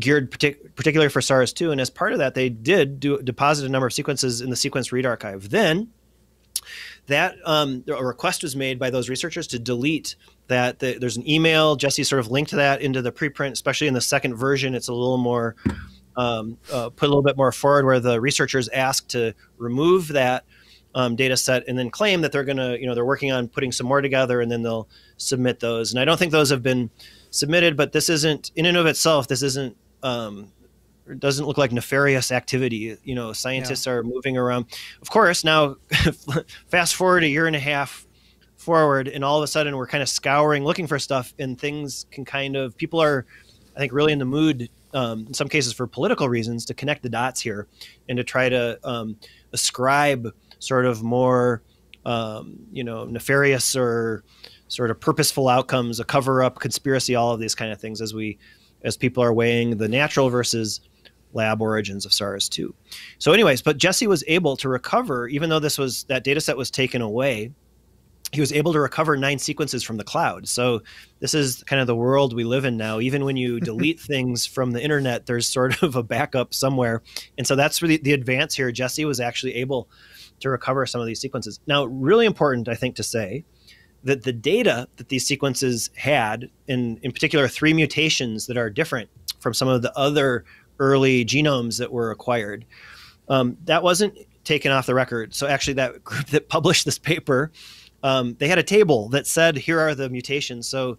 Geared particularly for SARS-2. And as part of that, they did deposit a number of sequences in the Sequence Read Archive. Then that a request was made by those researchers to delete that. There's an email. Jesse sort of linked that into the preprint, especially in the second version. It's a little more, put a little bit more forward, where the researchers asked to remove that data set and then claim that they're going to, they're working on putting some more together and then they'll submit those. And I don't think those have been submitted, but this isn't, in and of itself, this isn't, it doesn't look like nefarious activity. Scientists are moving around. Of course, now fast forward a year and a half forward, and all of a sudden we're kind of scouring, looking for stuff, and things can kind of, people are, I think, really in the mood, in some cases for political reasons, to connect the dots here and to try to ascribe sort of more, nefarious or sort of purposeful outcomes, a cover up, conspiracy, all of these kind of things as people are weighing the natural versus lab origins of SARS-2. So anyways, but Jesse was able to recover, even though this was, that data set was taken away, he was able to recover 9 sequences from the cloud. So this is kind of the world we live in now. Even when you delete things from the internet, there's sort of a backup somewhere. And so that's really the advance here. Jesse was actually able to recover some of these sequences. Now, really important, I think, to say that the data that these sequences had, in particular 3 mutations that are different from some of the other early genomes that were acquired, that wasn't taken off the record. So actually that group that published this paper, they had a table that said, here are the mutations. So,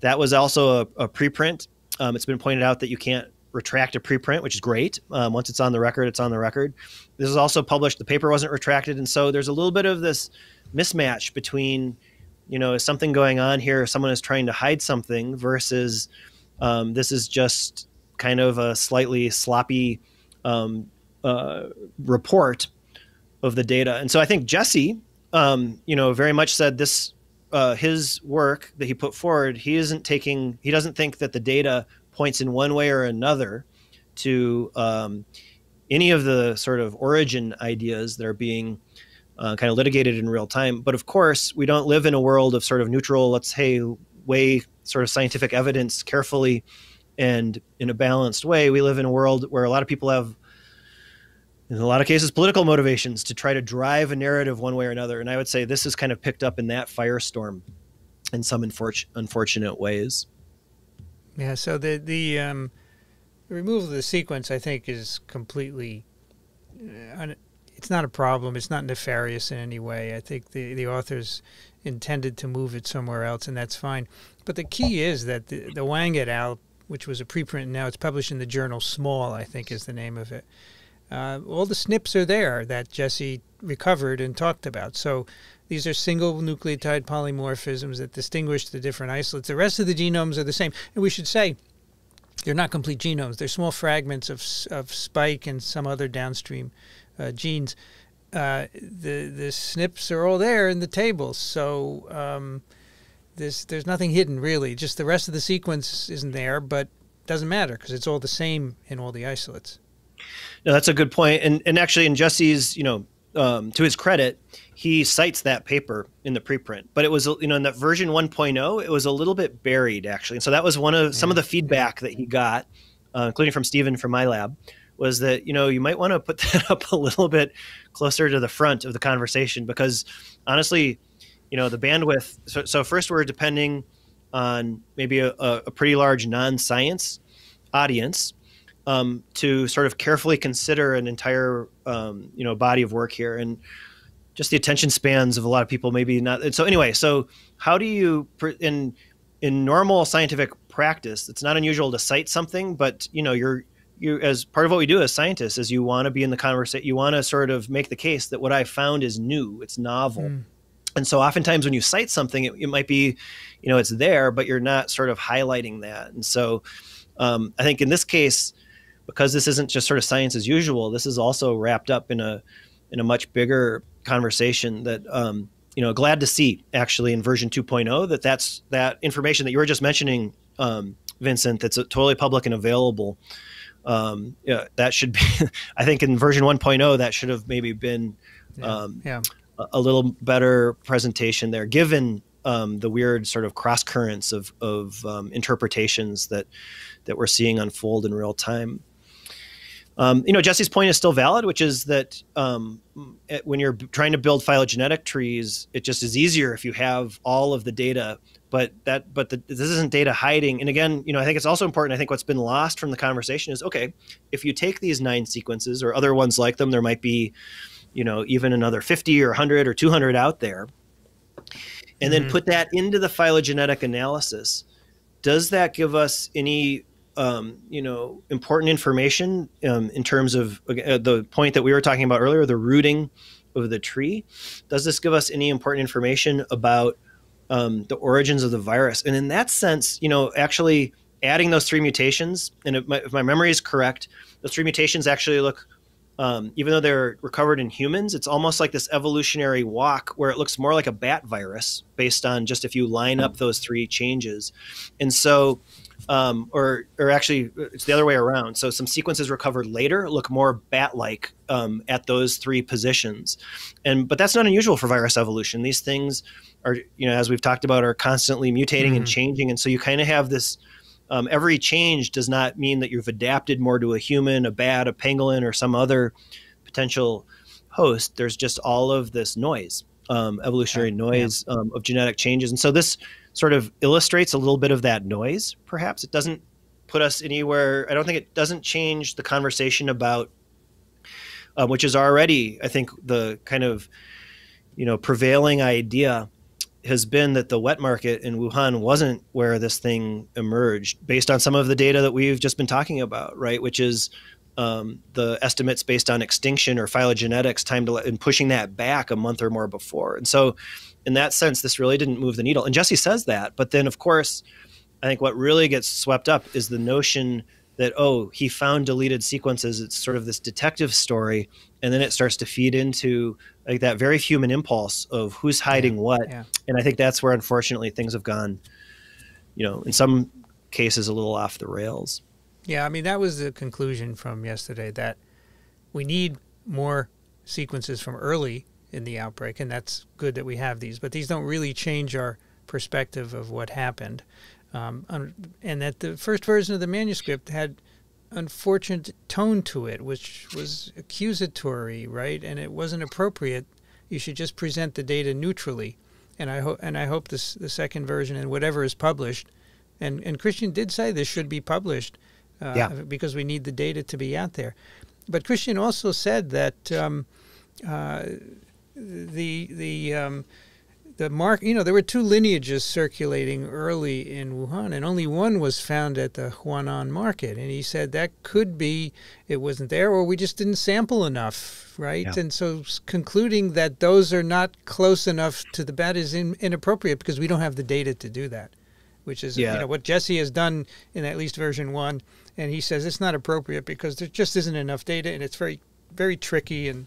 that was also a preprint. It's been pointed out that you can't retract a preprint, which is great. Once it's on the record, it's on the record. This is also published. The paper wasn't retracted. And so there's a little bit of this mismatch between, is something going on here? Someone is trying to hide something versus this is just kind of a slightly sloppy report of the data. And so I think Jesse, very much said this, his work that he put forward, he doesn't think that the data points in one way or another to any of the sort of origin ideas that are being kind of litigated in real time. But of course, we don't live in a world of sort of neutral, weigh sort of scientific evidence carefully and in a balanced way. We live in a world where a lot of people have, in a lot of cases, political motivations to try to drive a narrative one way or another. And I would say this is kind of picked up in that firestorm in some unfortunate ways. Yeah, so the removal of the sequence, I think, is completely it's not a problem. It's not nefarious in any way. I think the authors intended to move it somewhere else, and that's fine. But the key is that the Wang et al., which was a preprint, and now it's published in the journal Small, I think is the name of it. All the SNPs are there that Jesse recovered and talked about. So these are single nucleotide polymorphisms that distinguish the different isolates. The rest of the genomes are the same. And we should say they're not complete genomes. They're small fragments of spike and some other downstream genes. The SNPs are all there in the tables. So there's nothing hidden, really. Just the rest of the sequence isn't there, but doesn't matter because it's all the same in all the isolates. No, that's a good point. And actually in Jesse's, to his credit, he cites that paper in the preprint, but it was, in that version 1.0, it was a little bit buried actually. And so that was some of the feedback that he got, including from Stephen from my lab, was that, you might want to put that up a little bit closer to the front of the conversation, because honestly, the bandwidth, so first we're depending on maybe a pretty large non-science audience, to sort of carefully consider an entire, body of work here, and just the attention spans of a lot of people, maybe not. And so anyway, so how do you, in normal scientific practice, it's not unusual to cite something, but you as part of what we do as scientists is you want to be in the conversation, you want to sort of make the case that what I found is new, it's novel. Mm. And so oftentimes when you cite something, it might be, it's there, but you're not sort of highlighting that. And so I think in this case, because this isn't just sort of science as usual, this is also wrapped up in a much bigger conversation that, glad to see actually in version 2.0 that information that you were just mentioning, Vincent, that's totally public and available. That should be, I think in version 1.0, that should have maybe been a little better presentation there, given the weird sort of cross currents of interpretations that we're seeing unfold in real time. Jesse's point is still valid, which is that when you're trying to build phylogenetic trees, it just is easier if you have all of the data. But this isn't data hiding. And again, I think it's also important. I think what's been lost from the conversation is, okay, if you take these 9 sequences or other ones like them, there might be, even another 50 or 100 or 200 out there, and then put that into the phylogenetic analysis. Does that give us any important information in terms of the point that we were talking about earlier, the rooting of the tree? Does this give us any important information about the origins of the virus? And in that sense, actually adding those 3 mutations, and if my memory is correct, those 3 mutations actually look, even though they're recovered in humans, it's almost like this evolutionary walk where it looks more like a bat virus based on just if you line up those 3 changes. And so, or actually it's the other way around. So some sequences recovered later look more bat-like at those 3 positions. But that's not unusual for virus evolution. These things are, as we've talked about, are constantly mutating and changing. And so you kind of have this, every change does not mean that you've adapted more to a human, a bat, a pangolin, or some other potential host. There's just all of this noise, evolutionary noise of genetic changes. And so this sort of illustrates a little bit of that noise, perhaps. It doesn't put us anywhere. I don't think it doesn't change the conversation about, which is already, I think, the kind of, prevailing idea has been that the wet market in Wuhan wasn't where this thing emerged, based on some of the data that we've just been talking about, right? Which is the estimates based on extinction or phylogenetics and pushing that back a month or more before. And so in that sense, this really didn't move the needle. And Jesse says that, but then of course, I think what really gets swept up is the notion that, oh, he found deleted sequences. It's sort of this detective story. And then it starts to feed into like that very human impulse of who's hiding what. Yeah. And I think that's where, unfortunately, things have gone, in some cases a little off the rails. Yeah, I mean, that was the conclusion from yesterday, that we need more sequences from early in the outbreak, and that's good that we have these, but these don't really change our perspective of what happened. And that the first version of the manuscript had unfortunate tone to it, which was accusatory, right? And it wasn't appropriate. You should just present the data neutrally. And I hope this, the second version and whatever is published, and Christian did say this should be published, because we need the data to be out there. But Christian also said that there were 2 lineages circulating early in Wuhan, and only one was found at the Huanan market. And he said that could be it wasn't there, or we just didn't sample enough, right? Yeah. And so concluding that those are not close enough to the bat is inappropriate, because we don't have the data to do that, which is what Jesse has done in at least version 1. And he says it's not appropriate because there just isn't enough data, and it's very, very tricky. And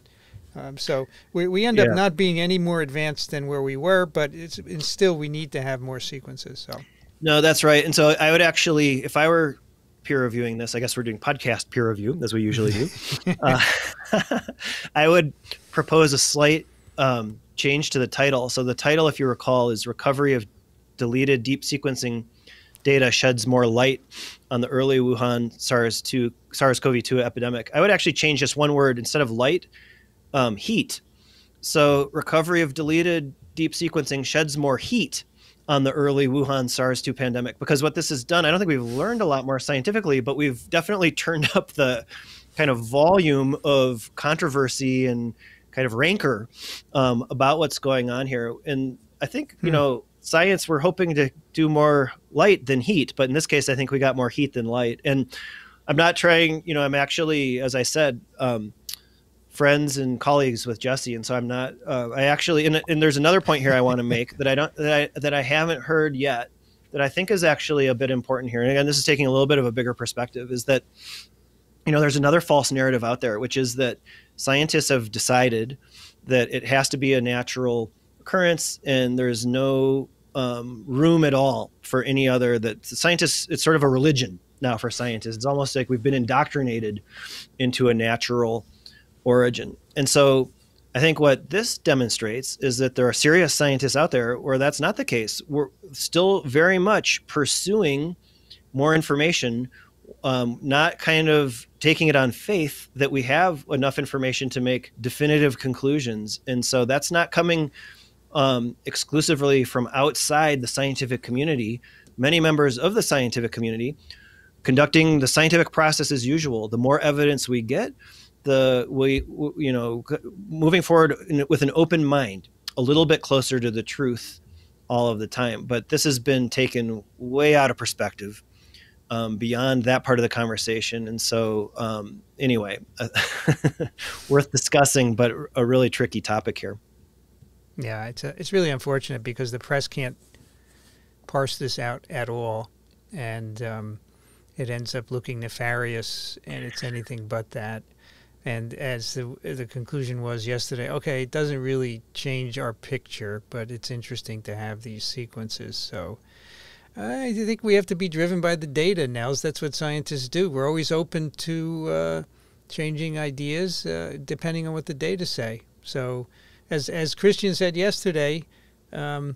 so we end up not being any more advanced than where we were, but it's still we need to have more sequences. So no, that's right. And so I would actually, if I were peer reviewing this, I guess we're doing podcast peer review, as we usually do, I would propose a slight change to the title. So the title, if you recall, is Recovery of Deleted Deep Sequencing Data Sheds More Light on the Early Wuhan SARS-CoV-2 Epidemic. I would actually change just one word. Instead of light, heat. So Recovery of Deleted Deep Sequencing Sheds More Heat on the Early Wuhan SARS-2 Pandemic. Because what this has done, I don't think we've learned a lot more scientifically, but we've definitely turned up the kind of volume of controversy and kind of rancor about what's going on here. And I think, science, we're hoping to do more light than heat, but in this case, I think we got more heat than light. And I'm not trying, I'm actually, as I said, friends and colleagues with Jesse. And so I'm not, I actually, and there's another point here I want to make that I haven't heard yet, that I think is actually a bit important here. And again, this is taking a little bit of a bigger perspective, is that, there's another false narrative out there, which is that scientists have decided that it has to be a natural occurrence and there's no room at all for any other, that scientists, it's sort of a religion now for scientists. It's almost like we've been indoctrinated into a natural origin. And so I think what this demonstrates is that there are serious scientists out there where that's not the case. We're still very much pursuing more information not kind of taking it on faith that we have enough information to make definitive conclusions. And so that's not coming exclusively from outside the scientific community. Many members of the scientific community conducting the scientific process as usual. The more evidence we get, moving forward with an open mind, a little bit closer to the truth all of the time. But this has been taken way out of perspective, beyond that part of the conversation. And so anyway, worth discussing, but a really tricky topic here. Yeah, it's really unfortunate because the press can't parse this out at all. And it ends up looking nefarious, and it's anything but that. And as the conclusion was yesterday, okay, it doesn't really change our picture, but it's interesting to have these sequences. So I think we have to be driven by the data, Nels. That's what scientists do. We're always open to changing ideas depending on what the data say. So as Christian said yesterday, there are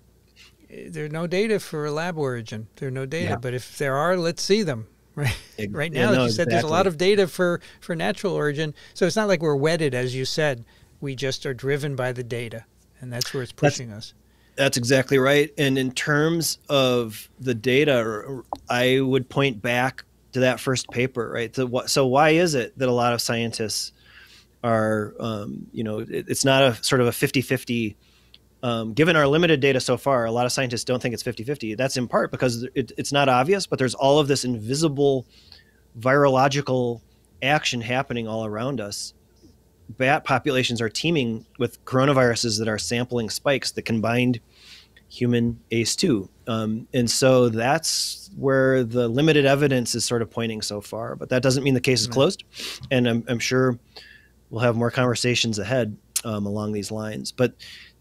no data for lab origin. There are no data. Yeah. But if there are, let's see them. Right, right now, yeah, no, like you said, exactly. There's a lot of data for natural origin. So it's not like we're wedded, as you said. We just are driven by the data, and that's where it's pushing us. That's exactly right. And in terms of the data, I would point back to that first paper, right? So why is it that a lot of scientists are, it's not a sort of a 50-50. Given our limited data so far, a lot of scientists don't think it's 50-50. That's in part because it's not obvious, but there's all of this invisible virological action happening all around us. Bat populations are teeming with coronaviruses that are sampling spikes that combined human ACE2. And so that's where the limited evidence is sort of pointing so far. But that doesn't mean the case is closed. And I'm sure we'll have more conversations ahead along these lines. But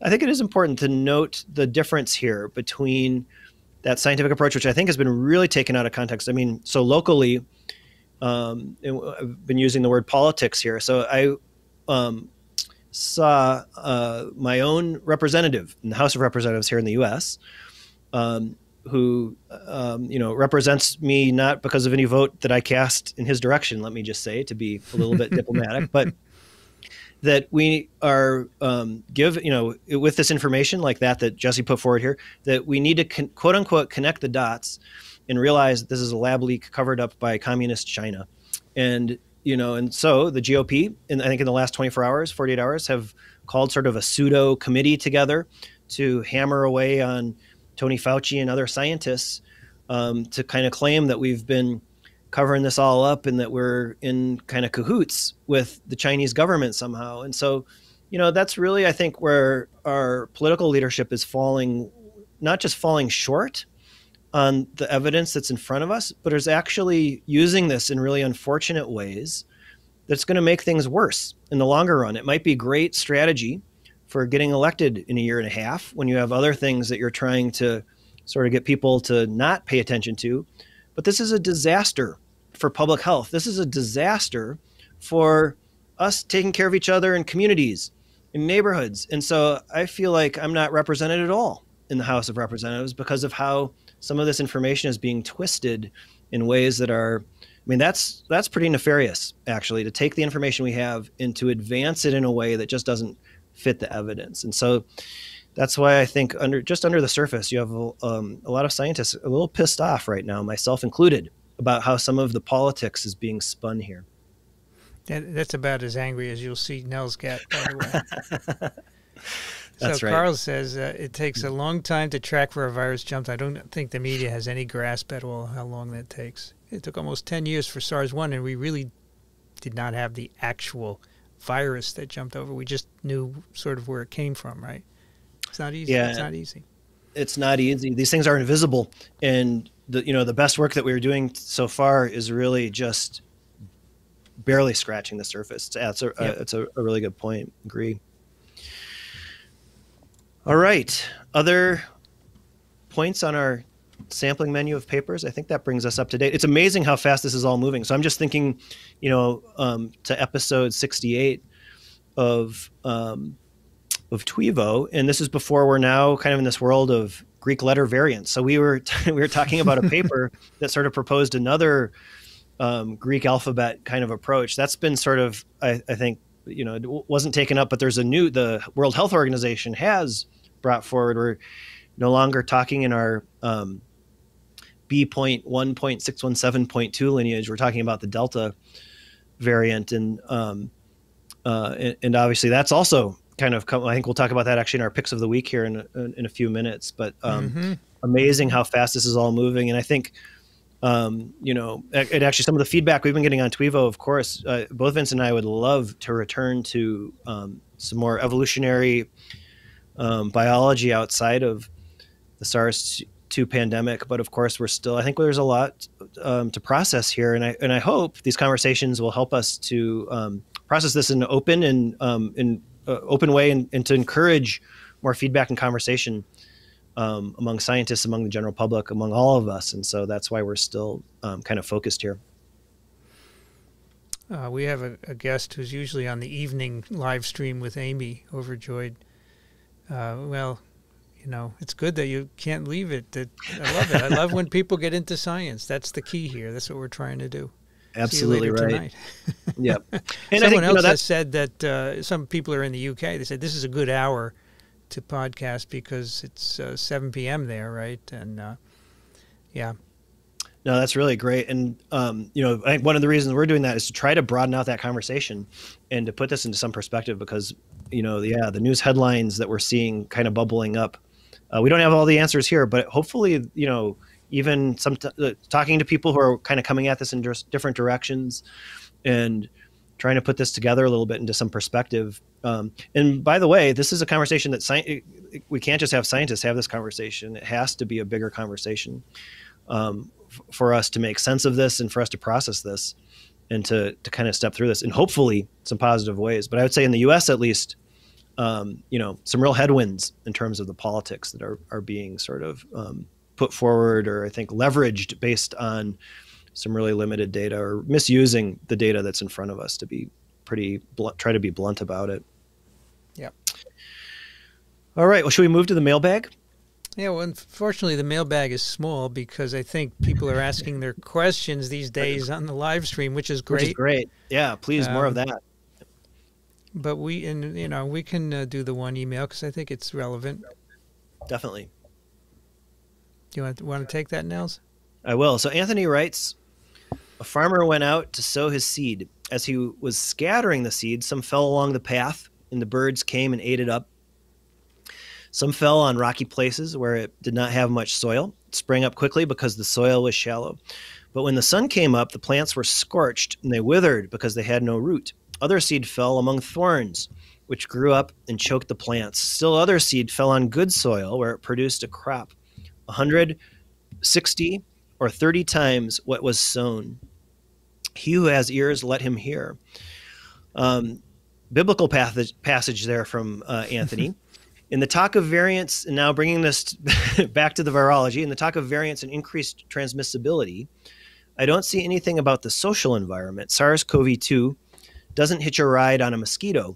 I think it is important to note the difference here between that scientific approach, which I think has been really taken out of context. I mean, so locally, I've been using the word politics here. So I saw my own representative in the House of Representatives here in the U.S., who represents me not because of any vote that I cast in his direction, let me just say, to be a little bit diplomatic, but that we are with this information like that Jesse put forward here, that we need to quote unquote connect the dots and realize that this is a lab leak covered up by communist China. And, and so the GOP, I think in the last 24 hours, 48 hours, have called sort of a pseudo committee together to hammer away on Tony Fauci and other scientists to kind of claim that we've been covering this all up and that we're in kind of cahoots with the Chinese government somehow. And so, that's really, I think, where our political leadership is not just falling short on the evidence that's in front of us, but is actually using this in really unfortunate ways that's going to make things worse in the longer run. It might be great strategy for getting elected in a year and a half when you have other things that you're trying to sort of get people to not pay attention to. But this is a disaster for public health. This is a disaster for us taking care of each other in communities, in neighborhoods. And so I feel like I'm not represented at all in the House of Representatives because of how some of this information is being twisted in ways that are, that's pretty nefarious, actually, to take the information we have and to advance it in a way that just doesn't fit the evidence. And so that's why I think just under the surface, you have a lot of scientists a little pissed off right now, myself included, about how some of the politics is being spun here. That's about as angry as you'll see Nels get, by the way. So right. Carl says, it takes a long time to track where a virus jumped. I don't think the media has any grasp at all how long that takes. It took almost 10 years for SARS-1, and we really did not have the actual virus that jumped over. We just knew sort of where it came from, right? It's not easy. Yeah, it's not easy. It's not easy. These things are invisible, and the best work that we were doing so far is really just barely scratching the surface. It's a really good point. Agree. All right. Other points on our sampling menu of papers. I think that brings us up to date. It's amazing how fast this is all moving. So I'm just thinking, to episode 68 of TWiEVO, and this is before we're now kind of in this world of Greek letter variants. So we were talking about a paper that sort of proposed another Greek alphabet kind of approach. That's been sort of, I think, you know, it wasn't taken up, but there's a new, the World Health Organization has brought forward. We're no longer talking in our B.1.617.2 lineage. We're talking about the Delta variant, and obviously that's also kind of come, I think we'll talk about that actually in our picks of the week here in a few minutes, but amazing how fast this is all moving. And I think, you know, and actually some of the feedback we've been getting on TWiEVO, of course, both Vince and I would love to return to some more evolutionary biology outside of the SARS-2 pandemic. But of course, we're still, I think there's a lot to process here. And I hope these conversations will help us to process this in an open and open way, and to encourage more feedback and conversation among scientists, among the general public, among all of us. And so that's why we're still kind of focused here. We have a guest who's usually on the evening live stream with Amy, overjoyed. Well, you know, it's good that you can't leave it. I love it. I love when people get into science. That's the key here. That's what we're trying to do. Absolutely right. Yeah. And someone else has said that some people are in the UK. They said this is a good hour to podcast because it's 7 p.m. there, right? And yeah. No, that's really great. And, you know, I think one of the reasons we're doing that is to try to broaden out that conversation and to put this into some perspective because, you know, yeah, the news headlines that we're seeing kind of bubbling up. We don't have all the answers here, but hopefully, you know, even some talking to people who are kind of coming at this in different directions and trying to put this together a little bit into some perspective. And by the way, this is a conversation that we can't just have scientists have this conversation. It has to be a bigger conversation for us to make sense of this and for us to process this and to kind of step through this in hopefully some positive ways. But I would say in the US at least, you know, some real headwinds in terms of the politics that are being sort of put forward, or I think leveraged based on some really limited data, or misusing the data that's in front of us to be pretty blunt, try to be blunt about it. Yeah. All right. Well, should we move to the mailbag? Yeah. Well, unfortunately, the mailbag is small because I think people are asking their questions these days on the live stream, which is great. Which is great. Yeah. Please, more of that. But we, and you know, we can do the one email because I think it's relevant. Definitely. Do you want to take that, Nels? I will. So Anthony writes, a farmer went out to sow his seed. As he was scattering the seed, some fell along the path, and the birds came and ate it up. Some fell on rocky places where it did not have much soil. It sprang up quickly because the soil was shallow. But when the sun came up, the plants were scorched, and they withered because they had no root. Other seed fell among thorns, which grew up and choked the plants. Still other seed fell on good soil, where it produced a crop 160 or 30 times what was sown. He who has ears, let him hear. Biblical passage there from Anthony. In the talk of variants, and now bringing this back to the virology, in the talk of variants and increased transmissibility, I don't see anything about the social environment. SARS-CoV-2 doesn't hitch a ride on a mosquito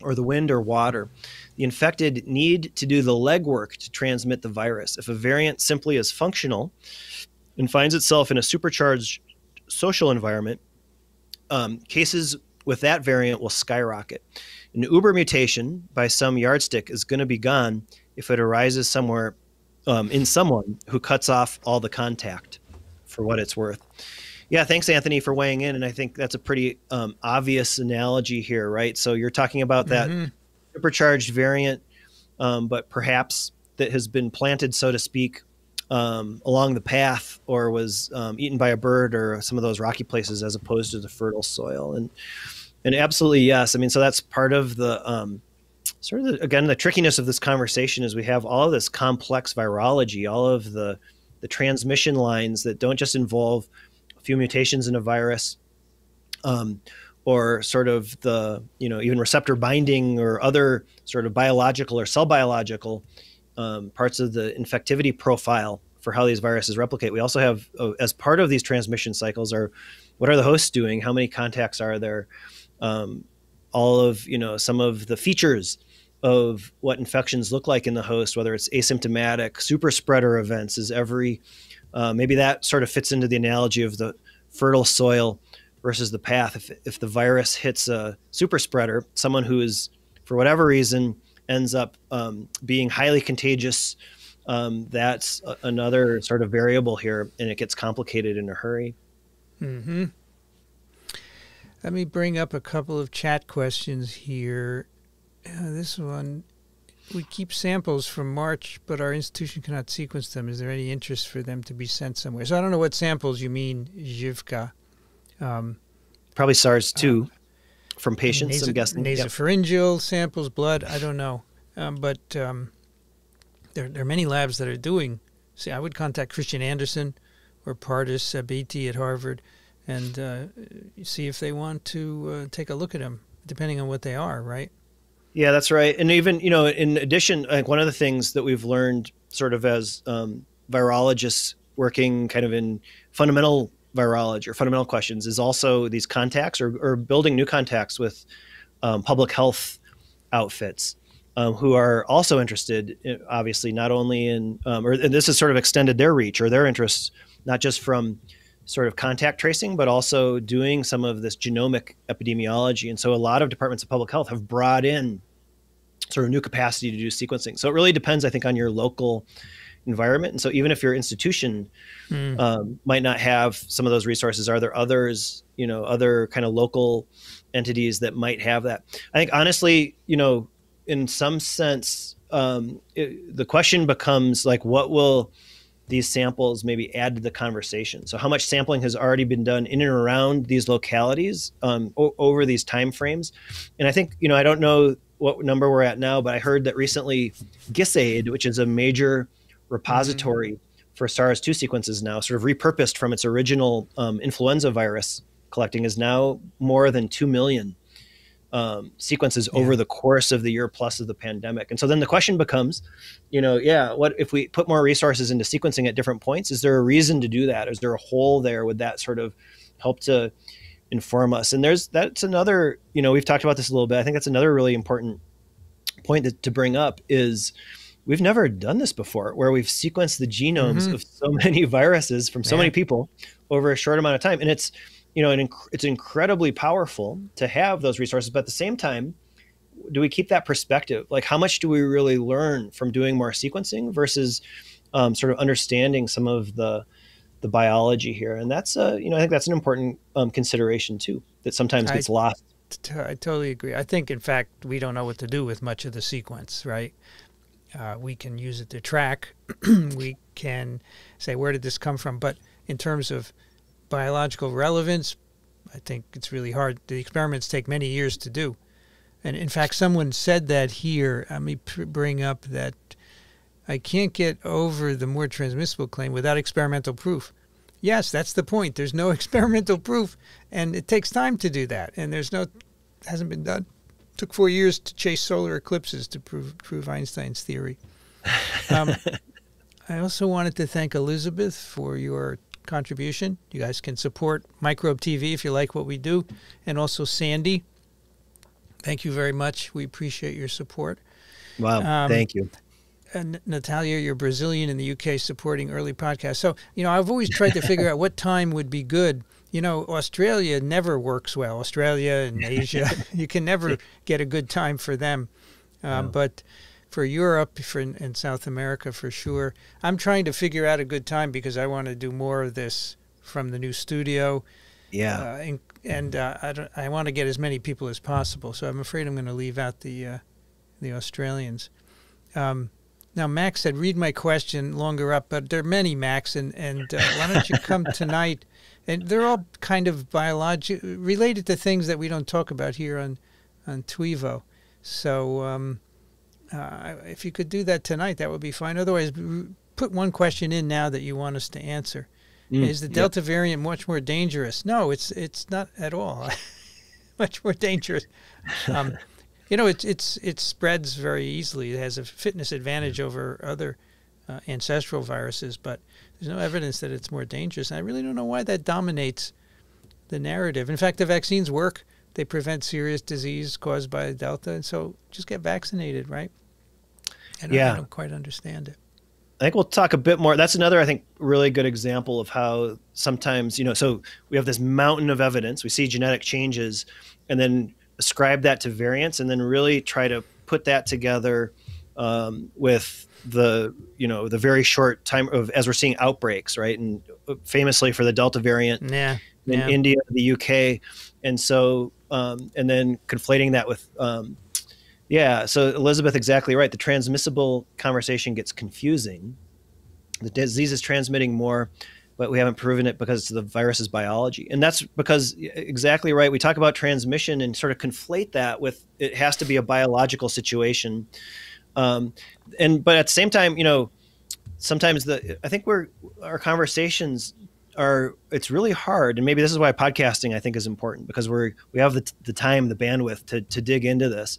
or the wind or water. The infected need to do the legwork to transmit the virus. If a variant simply is functional and finds itself in a supercharged social environment, cases with that variant will skyrocket. An uber mutation by some yardstick is going to be gone if it arises somewhere in someone who cuts off all the contact, for what it's worth. Yeah, thanks, Anthony, for weighing in. And I think that's a pretty obvious analogy here, right? So you're talking about that supercharged variant, but perhaps that has been planted, so to speak, along the path, or was eaten by a bird, or some of those rocky places, as opposed to the fertile soil. And absolutely, yes. I mean, so that's part of the sort of, again, the trickiness of this conversation is we have all of this complex virology, all of the transmission lines that don't just involve a few mutations in a virus, or sort of the, you know, even receptor binding or other sort of biological or cell biological parts of the infectivity profile for how these viruses replicate. We also have, as part of these transmission cycles, are what are the hosts doing? How many contacts are there? All of, you know, some of the features of what infections look like in the host, whether it's asymptomatic, super spreader events, is every, maybe that sort of fits into the analogy of the fertile soil versus the path. If the virus hits a super spreader, someone who is, for whatever reason, ends up being highly contagious, that's another sort of variable here, and it gets complicated in a hurry. Mm-hmm. Let me bring up a couple of chat questions here. This one, we keep samples from March, but our institution cannot sequence them. Is there any interest for them to be sent somewhere? So I don't know what samples you mean, Zhivka. Probably SARS-2 from patients, I'm guessing. Nasopharyngeal samples, blood, I don't know. But there are many labs that are doing. See, I would contact Christian Anderson or Pardes Sabiti at Harvard and see if they want to take a look at them, depending on what they are, right? Yeah, that's right. And even, you know, in addition, like one of the things that we've learned sort of as virologists working kind of in fundamental virology or fundamental questions is also these contacts or building new contacts with public health outfits who are also interested, in, obviously, not only in, and this has sort of extended their reach or their interests, not just from sort of contact tracing, but also doing some of this genomic epidemiology. And so a lot of departments of public health have brought in sort of new capacity to do sequencing. So it really depends, I think, on your local environment. And so even if your institution might not have some of those resources, are there others, you know, other kind of local entities that might have that? I think honestly, you know, in some sense, the question becomes like, what will these samples maybe add to the conversation? So how much sampling has already been done in and around these localities over these timeframes? And I think, you know, I don't know what number we're at now, but I heard that recently GISAID, which is a major repository for SARS-2 sequences now, sort of repurposed from its original influenza virus collecting, is now more than 2 million sequences over the course of the year plus of the pandemic. And so then the question becomes, you know, what if we put more resources into sequencing at different points? Is there a reason to do that? Is there a hole there? Would that sort of help to inform us? And there's, that's another, you know, we've talked about this a little bit. I think that's another really important point to bring up is we've never done this before where we've sequenced the genomes of so many viruses from so many people over a short amount of time. And it's, you know, it's incredibly powerful to have those resources, but at the same time, do we keep that perspective? Like, how much do we really learn from doing more sequencing versus sort of understanding some of the biology here? And that's, you know, I think that's an important consideration too, that sometimes gets lost. I totally agree. I think, in fact, we don't know what to do with much of the sequence, right? We can use it to track. We can say, where did this come from? But in terms of biological relevance, I think it's really hard. The experiments take many years to do. And in fact, someone said that here. Let me bring up that I can't get over the more transmissible claim without experimental proof. Yes, that's the point. There's no experimental proof, and it takes time to do that. And there's no, hasn't been done. It took 4 years to chase solar eclipses to prove Einstein's theory. I also wanted to thank Elizabeth for your contribution. You guys can support Microbe TV if you like what we do, and also Sandy. Thank you very much. We appreciate your support. Wow, thank you. And Natalia, you're Brazilian in the UK supporting early podcasts. So, you know, I've always tried to figure out what time would be good. You know, Australia never works well. Australia and Asia, you can never get a good time for them. But for Europe and South America, for sure. I'm trying to figure out a good time because I want to do more of this from the new studio. Yeah. I want to get as many people as possible. So I'm afraid I'm going to leave out the Australians. Now, Max said, read my question longer up, but there are many, Max. And why don't you come tonight? And they're all kind of biological, related to things that we don't talk about here on TWiEVO. So if you could do that tonight, that would be fine. Otherwise, put one question in now that you want us to answer. Is the Delta variant much more dangerous? No, it's not at all. Much more dangerous. You know, it spreads very easily. It has a fitness advantage over other ancestral viruses, but there's no evidence that it's more dangerous. And I really don't know why that dominates the narrative. In fact, the vaccines work. They prevent serious disease caused by Delta. And so just get vaccinated, right? I don't quite understand it. I think we'll talk a bit more. That's another, I think, really good example of how sometimes, you know, so we have this mountain of evidence. We see genetic changes and then ascribe that to variants and then really try to put that together with the, you know, the very short time of, as we're seeing outbreaks, right? And famously for the Delta variant in India, the UK. And so, and then conflating that with, yeah, so Elizabeth, exactly right. The transmissible conversation gets confusing. The disease is transmitting more, but we haven't proven it because the virus's biology. And that's because, exactly right, we talk about transmission and sort of conflate that with, it has to be a biological situation. But at the same time, you know, sometimes I think our conversations are, it's really hard. And maybe this is why podcasting, I think, is important, because we have the time, the bandwidth to dig into this.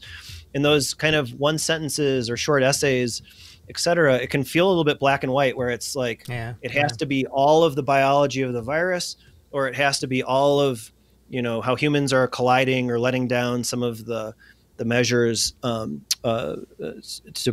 In those kind of one sentences or short essays, et cetera, it can feel a little bit black and white, where it's like, it has to be all of the biology of the virus, or it has to be all of, you know, how humans are colliding or letting down some of the measures to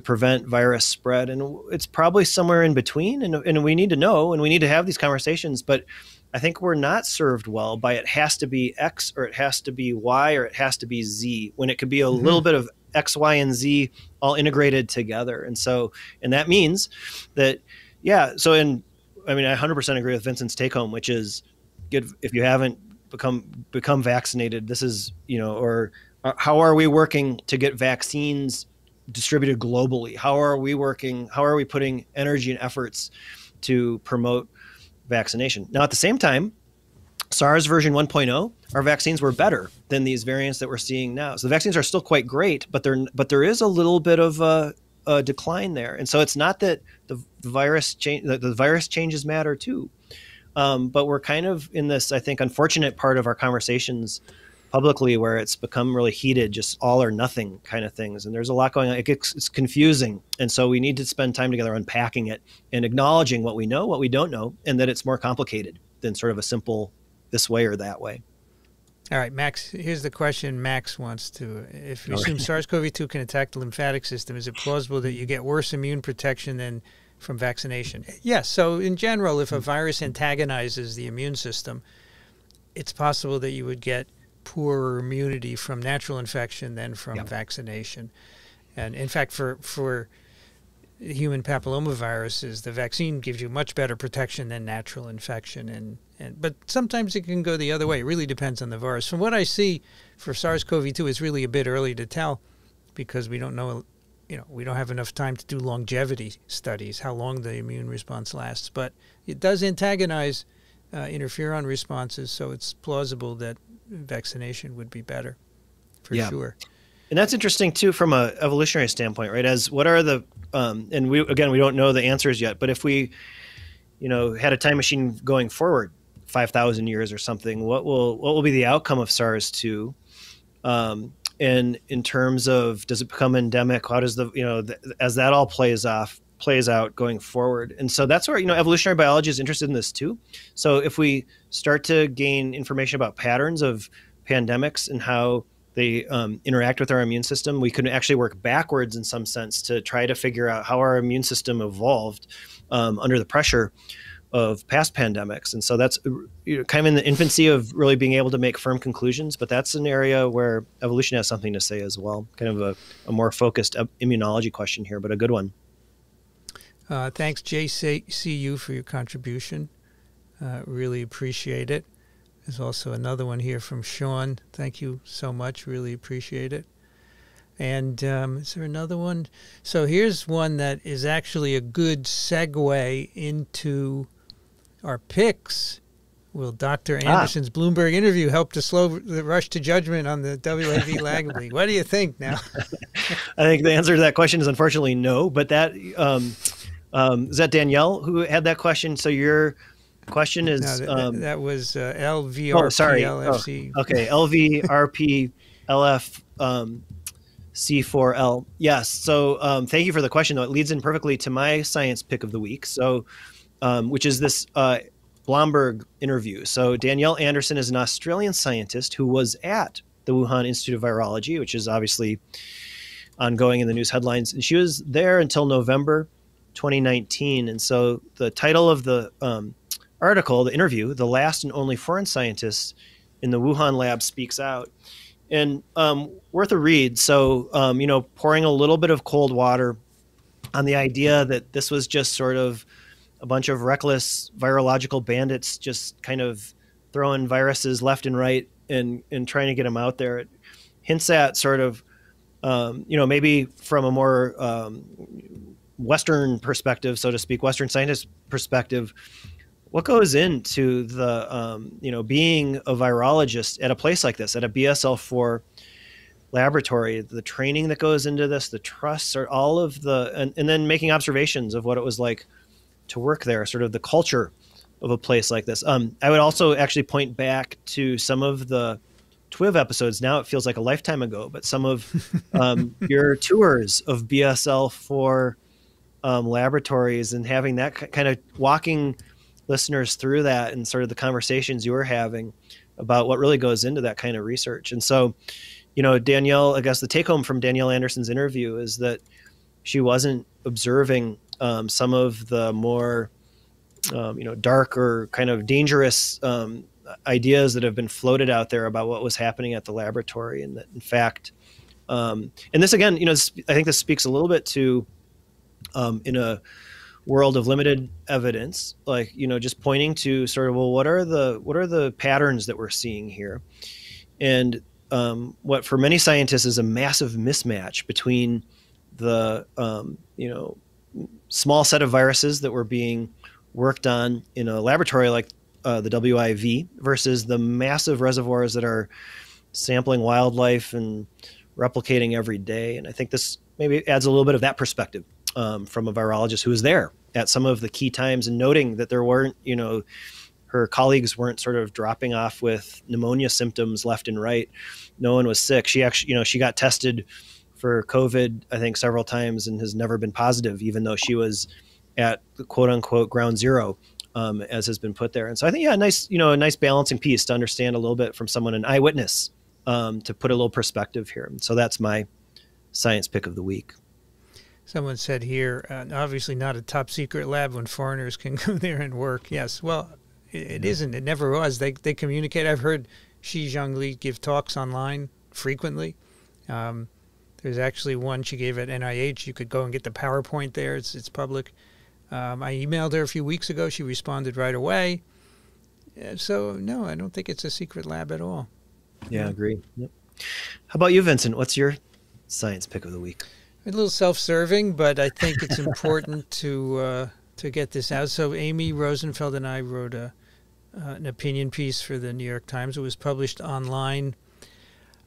prevent virus spread. And it's probably somewhere in between, and we need to know, and we need to have these conversations, but I think we're not served well by it has to be X or it has to be Y or it has to be Z, when it could be a little bit of X, Y, and Z all integrated together. And so, and that means that, yeah. So, and I mean, I 100% agree with Vincent's take home, which is good. If you haven't become vaccinated, this is, you know, or how are we working to get vaccines distributed globally? How are we working? How are we putting energy and efforts to promote vaccination? Now, at the same time, SARS version 1.0, our vaccines were better than these variants that we're seeing now. So the vaccines are still quite great, but there is a little bit of a decline there. And so it's not that the virus changes matter too, but we're kind of in this, I think, unfortunate part of our conversations publicly, where it's become really heated, just all or nothing kind of things. And there's a lot going on. It's confusing. And so we need to spend time together unpacking it and acknowledging what we know, what we don't know, and that it's more complicated than sort of a simple this way or that way. All right, Max, here's the question Max wants to. If you assume SARS-CoV-2 can attack the lymphatic system, is it plausible that you get worse immune protection than from vaccination? Yes. So in general, if a virus antagonizes the immune system, it's possible that you would get poorer immunity from natural infection than from vaccination. And in fact, for human papillomaviruses, the vaccine gives you much better protection than natural infection. But sometimes it can go the other way. It really depends on the virus. From what I see for SARS-CoV-2, it's really a bit early to tell, because we don't know, you know, we don't have enough time to do longevity studies, how long the immune response lasts. But it does antagonize interferon responses, so it's plausible that vaccination would be better for sure. And that's interesting too, from a evolutionary standpoint, right? As what are the, and we, again, we don't know the answers yet, but if we, you know, had a time machine going forward 5,000 years or something, what will be the outcome of SARS-2? And in terms of, does it become endemic? How does the, you know, as that all plays out going forward. And so that's where, you know, evolutionary biology is interested in this too. So if we start to gain information about patterns of pandemics and how they interact with our immune system, we could actually work backwards in some sense to try to figure out how our immune system evolved under the pressure of past pandemics. And so that's, you know, kind of in the infancy of really being able to make firm conclusions, but that's an area where evolution has something to say as well. Kind of a more focused immunology question here, but a good one. Thanks, JCU, for your contribution. Really appreciate it. There's also another one here from Sean. Thank you so much. Really appreciate it. And is there another one? So here's one that is actually a good segue into our picks. Will Dr. Anderson's Bloomberg interview help to slow the rush to judgment on the WAV lag league? What do you think now? I think the answer to that question is unfortunately no, but that... is that Danielle who had that question? So your question is... No, that was LVRP. Oh, sorry. LFC. Oh, okay. LVRP LF C4L. Yes. So thank you for the question, though. It leads in perfectly to my science pick of the week, so which is this Bloomberg interview. So Danielle Anderson is an Australian scientist who was at the Wuhan Institute of Virology, which is obviously ongoing in the news headlines. And she was there until November. 2019. And so the title of the article, the interview, "The Last and Only Foreign Scientist in the Wuhan Lab Speaks Out." And worth a read. So, you know, pouring a little bit of cold water on the idea that this was just sort of a bunch of reckless virological bandits just kind of throwing viruses left and right and trying to get them out there. It hints at sort of, you know, maybe from a more Western perspective, so to speak, Western scientist perspective, what goes into the, you know, being a virologist at a place like this, at a BSL4 laboratory, the training that goes into this, the trusts, or all of the, and then making observations of what it was like to work there, sort of the culture of a place like this. I would also actually point back to some of the TWiV episodes. Now it feels like a lifetime ago, but some of your tours of BSL4 laboratories and having that kind of walking listeners through that and sort of the conversations you were having about what really goes into that kind of research. And so, you know, Danielle, I guess the take home from Danielle Anderson's interview is that she wasn't observing some of the more, you know, dark or kind of dangerous ideas that have been floated out there about what was happening at the laboratory. And that in fact, and this again, you know, I think this speaks a little bit to in a world of limited evidence, like, you know, just pointing to sort of, well, what are the patterns that we're seeing here? And what for many scientists is a massive mismatch between the, you know, small set of viruses that were being worked on in a laboratory like the WIV versus the massive reservoirs that are sampling wildlife and replicating every day. And I think this maybe adds a little bit of that perspective from a virologist who was there at some of the key times and noting that there weren't, you know, her colleagues weren't sort of dropping off with pneumonia symptoms left and right. No one was sick. She actually, you know, she got tested for COVID, I think, several times and has never been positive, even though she was at the quote unquote ground zero, as has been put there. And so I think, yeah, a nice balancing piece to understand a little bit from someone, an eyewitness, to put a little perspective here. And so that's my science pick of the week. Someone said here, obviously not a top secret lab when foreigners can go there and work. Yes, well, it isn't. It never was. They communicate. I've heard Xi Zhongli give talks online frequently. There's actually one she gave at NIH. You could go and get the PowerPoint there. It's public. I emailed her a few weeks ago. She responded right away. So, no, I don't think it's a secret lab at all. Yeah, I agree. Yep. How about you, Vincent? What's your science pick of the week? A little self-serving, but I think it's important to get this out. So Amy Rosenfeld and I wrote an opinion piece for the New York Times. It was published online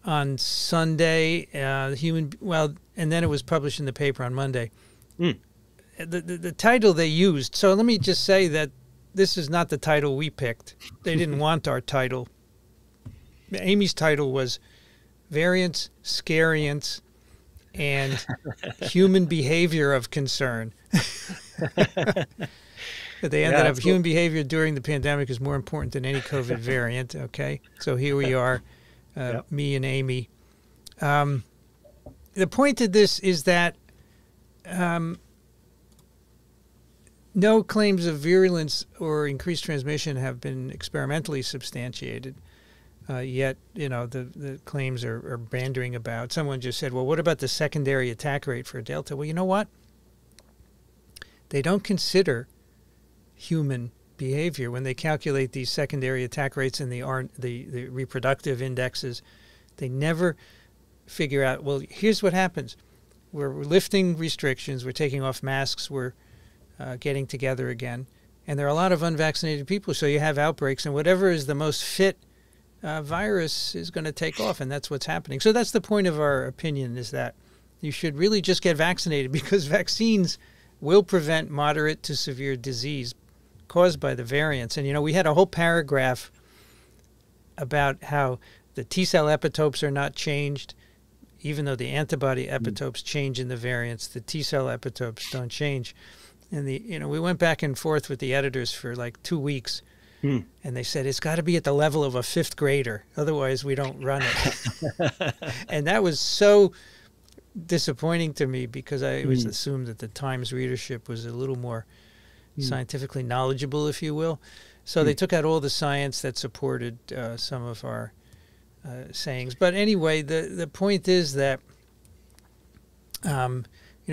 on Sunday, and then it was published in the paper on Monday. The title they used, so let me just say that this is not the title we picked. They didn't want our title. Amy's title was Variants, Scariants, and Human Behavior of Concern. They ended up, human behavior during the pandemic is more important than any COVID variant, okay? So here we are. Me and Amy. The point of this is that no claims of virulence or increased transmission have been experimentally substantiated. Yet, you know, the claims are bandering about. Someone just said, well, what about the secondary attack rate for Delta? Well, you know what? They don't consider human behavior when they calculate these secondary attack rates and the reproductive indexes. They never figure out, well, here's what happens. We're lifting restrictions, we're taking off masks, we're getting together again, and there are a lot of unvaccinated people, so you have outbreaks, and whatever is the most fit virus is going to take off, and that's what's happening. So that's the point of our opinion, is that you should really just get vaccinated, because vaccines will prevent moderate to severe disease caused by the variants. And, you know, we had a whole paragraph about how the T-cell epitopes are not changed, even though the antibody epitopes change in the variants. The T-cell epitopes don't change. And, you know, we went back and forth with the editors for like 2 weeks, and they said, it's got to be at the level of a fifth grader. Otherwise, we don't run it. And that was so disappointing to me, because I always assumed that the Times readership was a little more scientifically knowledgeable, if you will. So they took out all the science that supported some of our sayings. But anyway, the point is that, you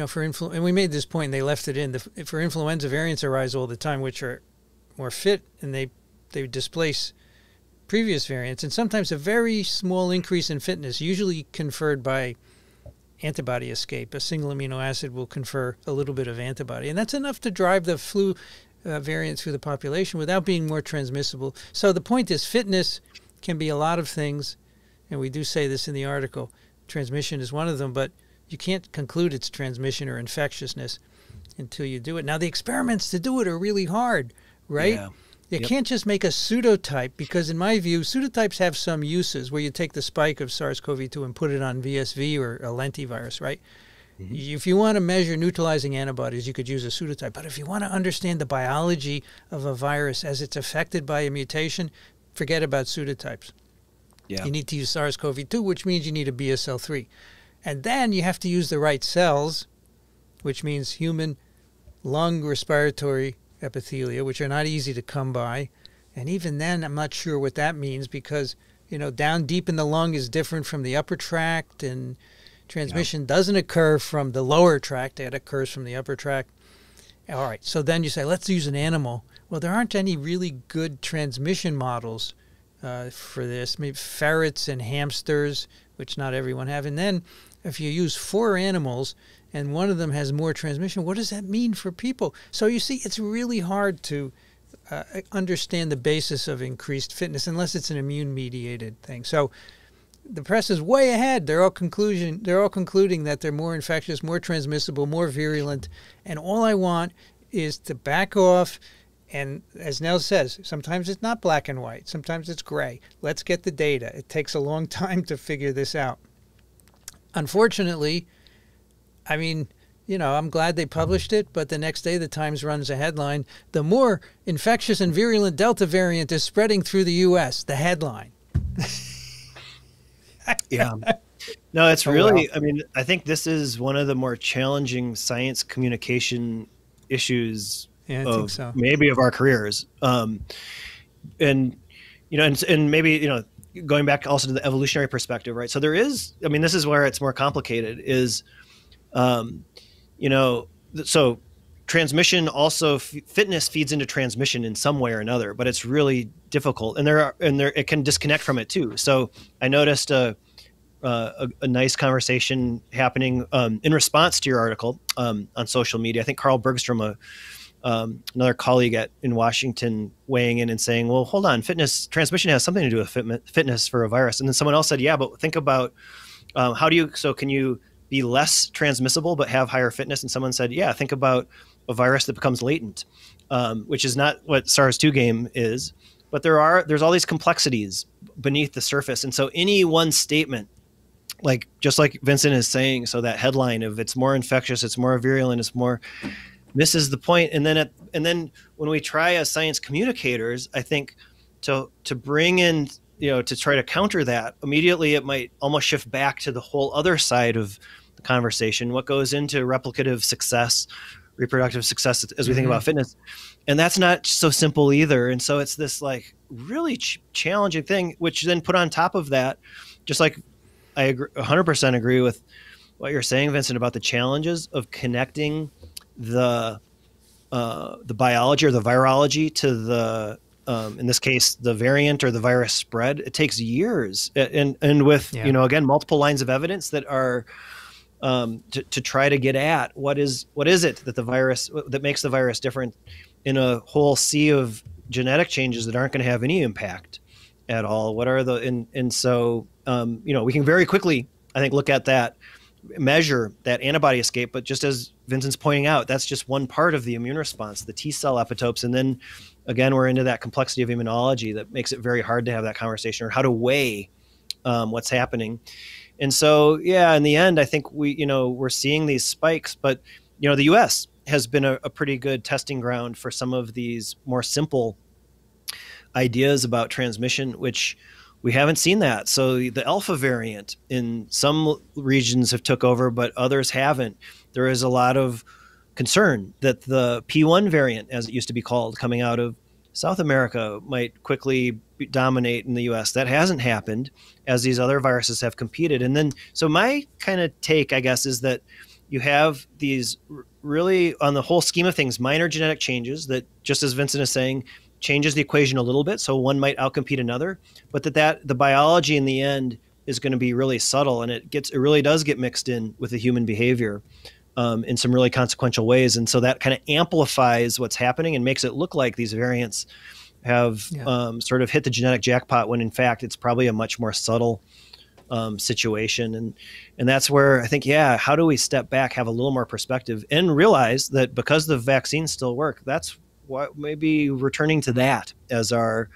know, for influenza, and we made this point and they left it in, for influenza, variants arise all the time, which are more fit, and they displace previous variants. And sometimes a very small increase in fitness, usually conferred by antibody escape. A single amino acid will confer a little bit of antibody. And that's enough to drive the flu variant through the population without being more transmissible. So the point is, fitness can be a lot of things. And we do say this in the article. Transmission is one of them, but you can't conclude it's transmission or infectiousness until you do it. Now, the experiments to do it are really hard, right? Yeah. You can't just make a pseudotype, because in my view, pseudotypes have some uses, where you take the spike of SARS-CoV-2 and put it on VSV or a lentivirus, right? If you want to measure neutralizing antibodies, you could use a pseudotype. But if you want to understand the biology of a virus as it's affected by a mutation, forget about pseudotypes. Yeah. You need to use SARS-CoV-2, which means you need a BSL3. And then you have to use the right cells, which means human lung respiratory epithelia, which are not easy to come by. And even then, I'm not sure what that means, because, you know, down deep in the lung is different from the upper tract, and transmission doesn't occur from the lower tract. It occurs from the upper tract. All right. So then you say, let's use an animal. Well, there aren't any really good transmission models for this. Maybe ferrets and hamsters, which not everyone have. And then if you use 4 animals and one of them has more transmission, what does that mean for people? So you see, it's really hard to understand the basis of increased fitness unless it's an immune-mediated thing. So the press is way ahead. They're all concluding that they're more infectious, more transmissible, more virulent. And all I want is to back off. And as Nels says, sometimes it's not black and white. Sometimes it's gray. Let's get the data. It takes a long time to figure this out. Unfortunately, I mean, you know, I'm glad they published it, but the next day the Times runs a headline, "The more infectious and virulent Delta variant is spreading through the U.S." The headline. No, it's really, I mean, I think this is one of the more challenging science communication issues maybe of our careers. And, you know, and maybe, you know, going back also to the evolutionary perspective, right? So there is, I mean, this is where it's more complicated is, you know, so transmission also fitness feeds into transmission in some way or another, but it's really difficult, and it can disconnect from it too. So I noticed a nice conversation happening in response to your article on social media. I think Carl Bergstrom, another colleague in Washington, weighing in and saying, well, hold on, transmission has something to do with fitness for a virus. And then someone else said, yeah, but think about how do you, so can you be less transmissible but have higher fitness? And someone said, yeah, think about a virus that becomes latent, which is not what SARS-2 game is, but there's all these complexities beneath the surface. And so any one statement, like just like Vincent is saying, so that headline of it's more infectious, it's more virulent, it's more, misses the point. And then when we try as science communicators, I think to bring in, you know, to try to counter that, immediately it might almost shift back to the whole other side of the conversation, what goes into replicative success, reproductive success, as we think about fitness. And that's not so simple either. And so it's this like really challenging thing, which then put on top of that, just like I agree, 100% agree with what you're saying, Vincent, about the challenges of connecting the biology or the virology to the, in this case, the variant or the virus spread. It takes years, and with, you know, again, multiple lines of evidence that are to try to get at what is it that that makes the virus different in a whole sea of genetic changes that aren't going to have any impact at all. What are the, and so, you know, we can very quickly, I think, look at that, measure that antibody escape, but just as Vincent's pointing out, that's just one part of the immune response, the T cell epitopes. And then again, we're into that complexity of immunology that makes it very hard to have that conversation or how to weigh what's happening. And so, yeah, in the end, I think we're seeing these spikes, but, you know, the US has been a pretty good testing ground for some of these more simple ideas about transmission, which we haven't seen that. So the alpha variant in some regions have took over, but others haven't. There is a lot of concern that the P1 variant, as it used to be called, coming out of South America might quickly dominate in the US. That hasn't happened as these other viruses have competed. And then, so my kind of take, I guess, is that you have these really, on the whole scheme of things, minor genetic changes that, just as Vincent is saying, changes the equation a little bit. So one might outcompete another, but the biology in the end is going to be really subtle, and it really does get mixed in with the human behavior in some really consequential ways. And so that kind of amplifies what's happening and makes it look like these variants have sort of hit the genetic jackpot, when in fact it's probably a much more subtle situation. And that's where I think, yeah, how do we step back, have a little more perspective, and realize that because the vaccines still work, that's why maybe returning to that as our,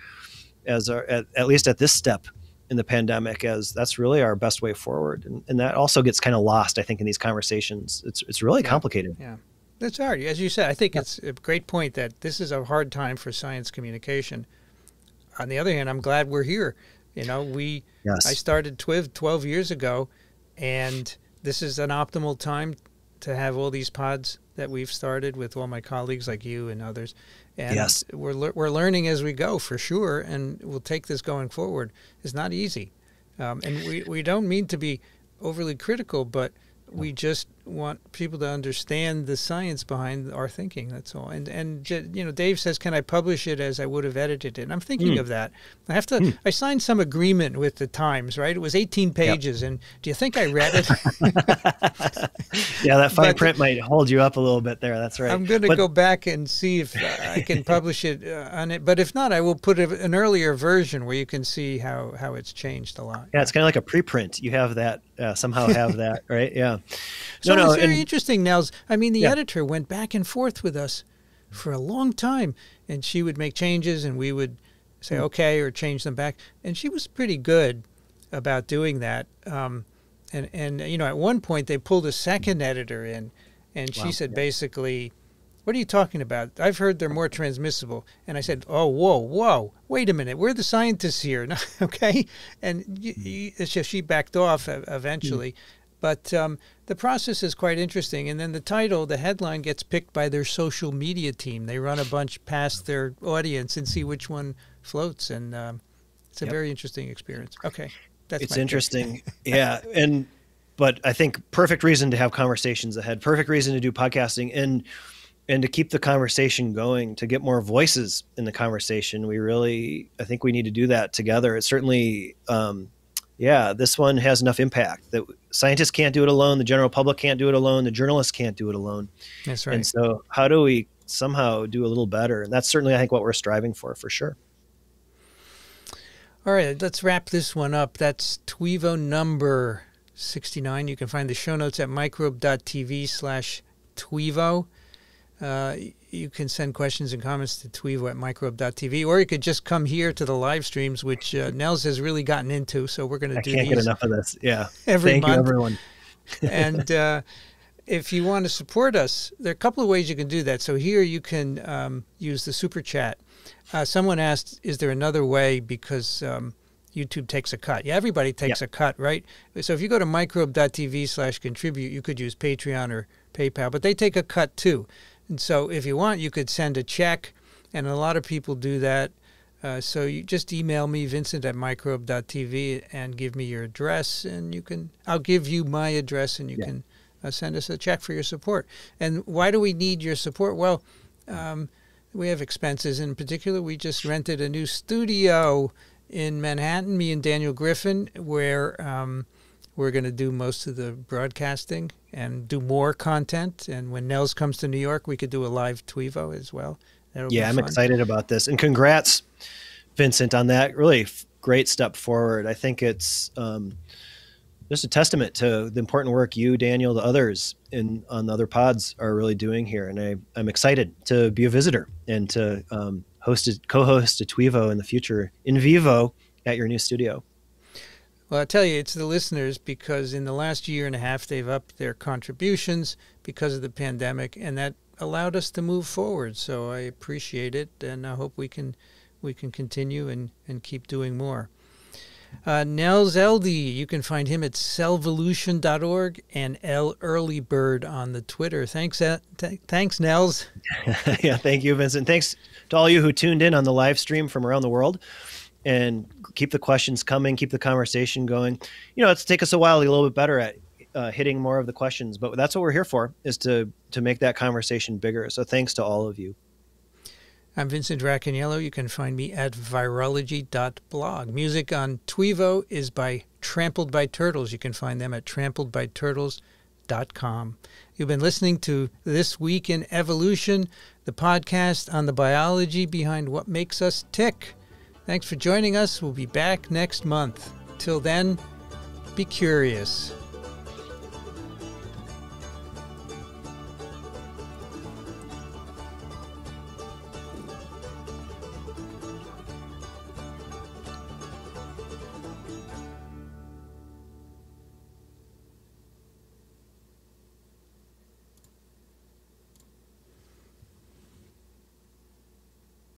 at least at this step in the pandemic, as that's really our best way forward. And that also gets kind of lost, I think, in these conversations. It's really complicated. Yeah. That's hard. As you said, I think it's a great point that this is a hard time for science communication. On the other hand, I'm glad we're here. You know, I started TWIV 12 years ago, and this is an optimal time to have all these pods that we've started with all my colleagues like you and others. And we're learning as we go, for sure, and we'll take this going forward. It's not easy. And we don't mean to be overly critical, but we just want people to understand the science behind our thinking. That's all. And you know, Dave says, "Can I publish it as I would have edited it?" And I'm thinking of that. I have to. I signed some agreement with the Times, right? It was 18 pages, and do you think I read it? Yeah, that fine print might hold you up a little bit there. That's right. I'm going to go back and see if I can publish it on it. But if not, I will put an earlier version where you can see how it's changed a lot. Yeah, it's kind of like a preprint. You have that somehow have that, right? Yeah. So no, it's very interesting, Nels. I mean, the editor went back and forth with us for a long time, and she would make changes, and we would say okay or change them back. And she was pretty good about doing that. And you know, at one point they pulled a second editor in, and she said basically, "What are you talking about? I've heard they're more transmissible." And I said, "Oh, whoa, whoa, wait a minute. We're the scientists here, okay?" And so she backed off eventually. But the process is quite interesting. And then the title, the headline, gets picked by their social media team. They run a bunch past their audience and see which one floats. And it's a very interesting experience. Okay. It's interesting. Yeah. But I think perfect reason to have conversations ahead, perfect reason to do podcasting and to keep the conversation going, to get more voices in the conversation. I think we need to do that together. It's certainly, yeah, this one has enough impact that scientists can't do it alone. The general public can't do it alone. The journalists can't do it alone. That's right. And so how do we somehow do a little better? And that's certainly, I think, what we're striving for sure. All right, let's wrap this one up. That's TWiEVO number 69. You can find the show notes at microbe.tv/TWiEVO. You can send questions and comments to TWiEVO@microbe.tv, or you could just come here to the live streams, which Nels has really gotten into. So we're going to do these. I can't get enough of this. Yeah. Every month. Thank you, everyone. And if you want to support us, there are a couple of ways you can do that. So here you can use the super chat. Someone asked, is there another way because YouTube takes a cut? Yeah, everybody takes a cut, right? So if you go to microbe.tv/contribute, you could use Patreon or PayPal, but they take a cut too. And so if you want, you could send a check, and a lot of people do that. So you just email me, Vincent@microbe.tv, and give me your address, and you can, I'll give you my address, and you can send us a check for your support. And why do we need your support? Well, we have expenses. In particular, we just rented a new studio in Manhattan, me and Daniel Griffin, where we're going to do most of the broadcasting and do more content. And when Nels comes to New York, we could do a live TWiEVO as well. That'll be fun. I'm excited about this. And congrats, Vincent, on that really great step forward. I think it's just a testament to the important work you, Daniel, the others on the other pods are really doing here. And I'm excited to be a visitor and to co-host a TWiEVO in the future in vivo at your new studio. Well, I tell you, it's the listeners, because in the last year and a half, they've upped their contributions because of the pandemic, and that allowed us to move forward. So I appreciate it, and I hope we can continue and keep doing more. Nels Elde, you can find him at cellvolution.org, and L Earlybird on the Twitter. Thanks, Nels. Yeah, thank you, Vincent. Thanks to all you who tuned in on the live stream from around the world, and keep the questions coming, keep the conversation going. You know, it's take us a while to get a little bit better at hitting more of the questions, but that's what we're here for, is to make that conversation bigger. So thanks to all of you. I'm Vincent Racaniello. You can find me at virology.blog. Music on TWiEVO is by Trampled by Turtles. You can find them at trampledbyturtles.com. You've been listening to This Week in Evolution, the podcast on the biology behind what makes us tick. Thanks for joining us. We'll be back next month. Till then, be curious.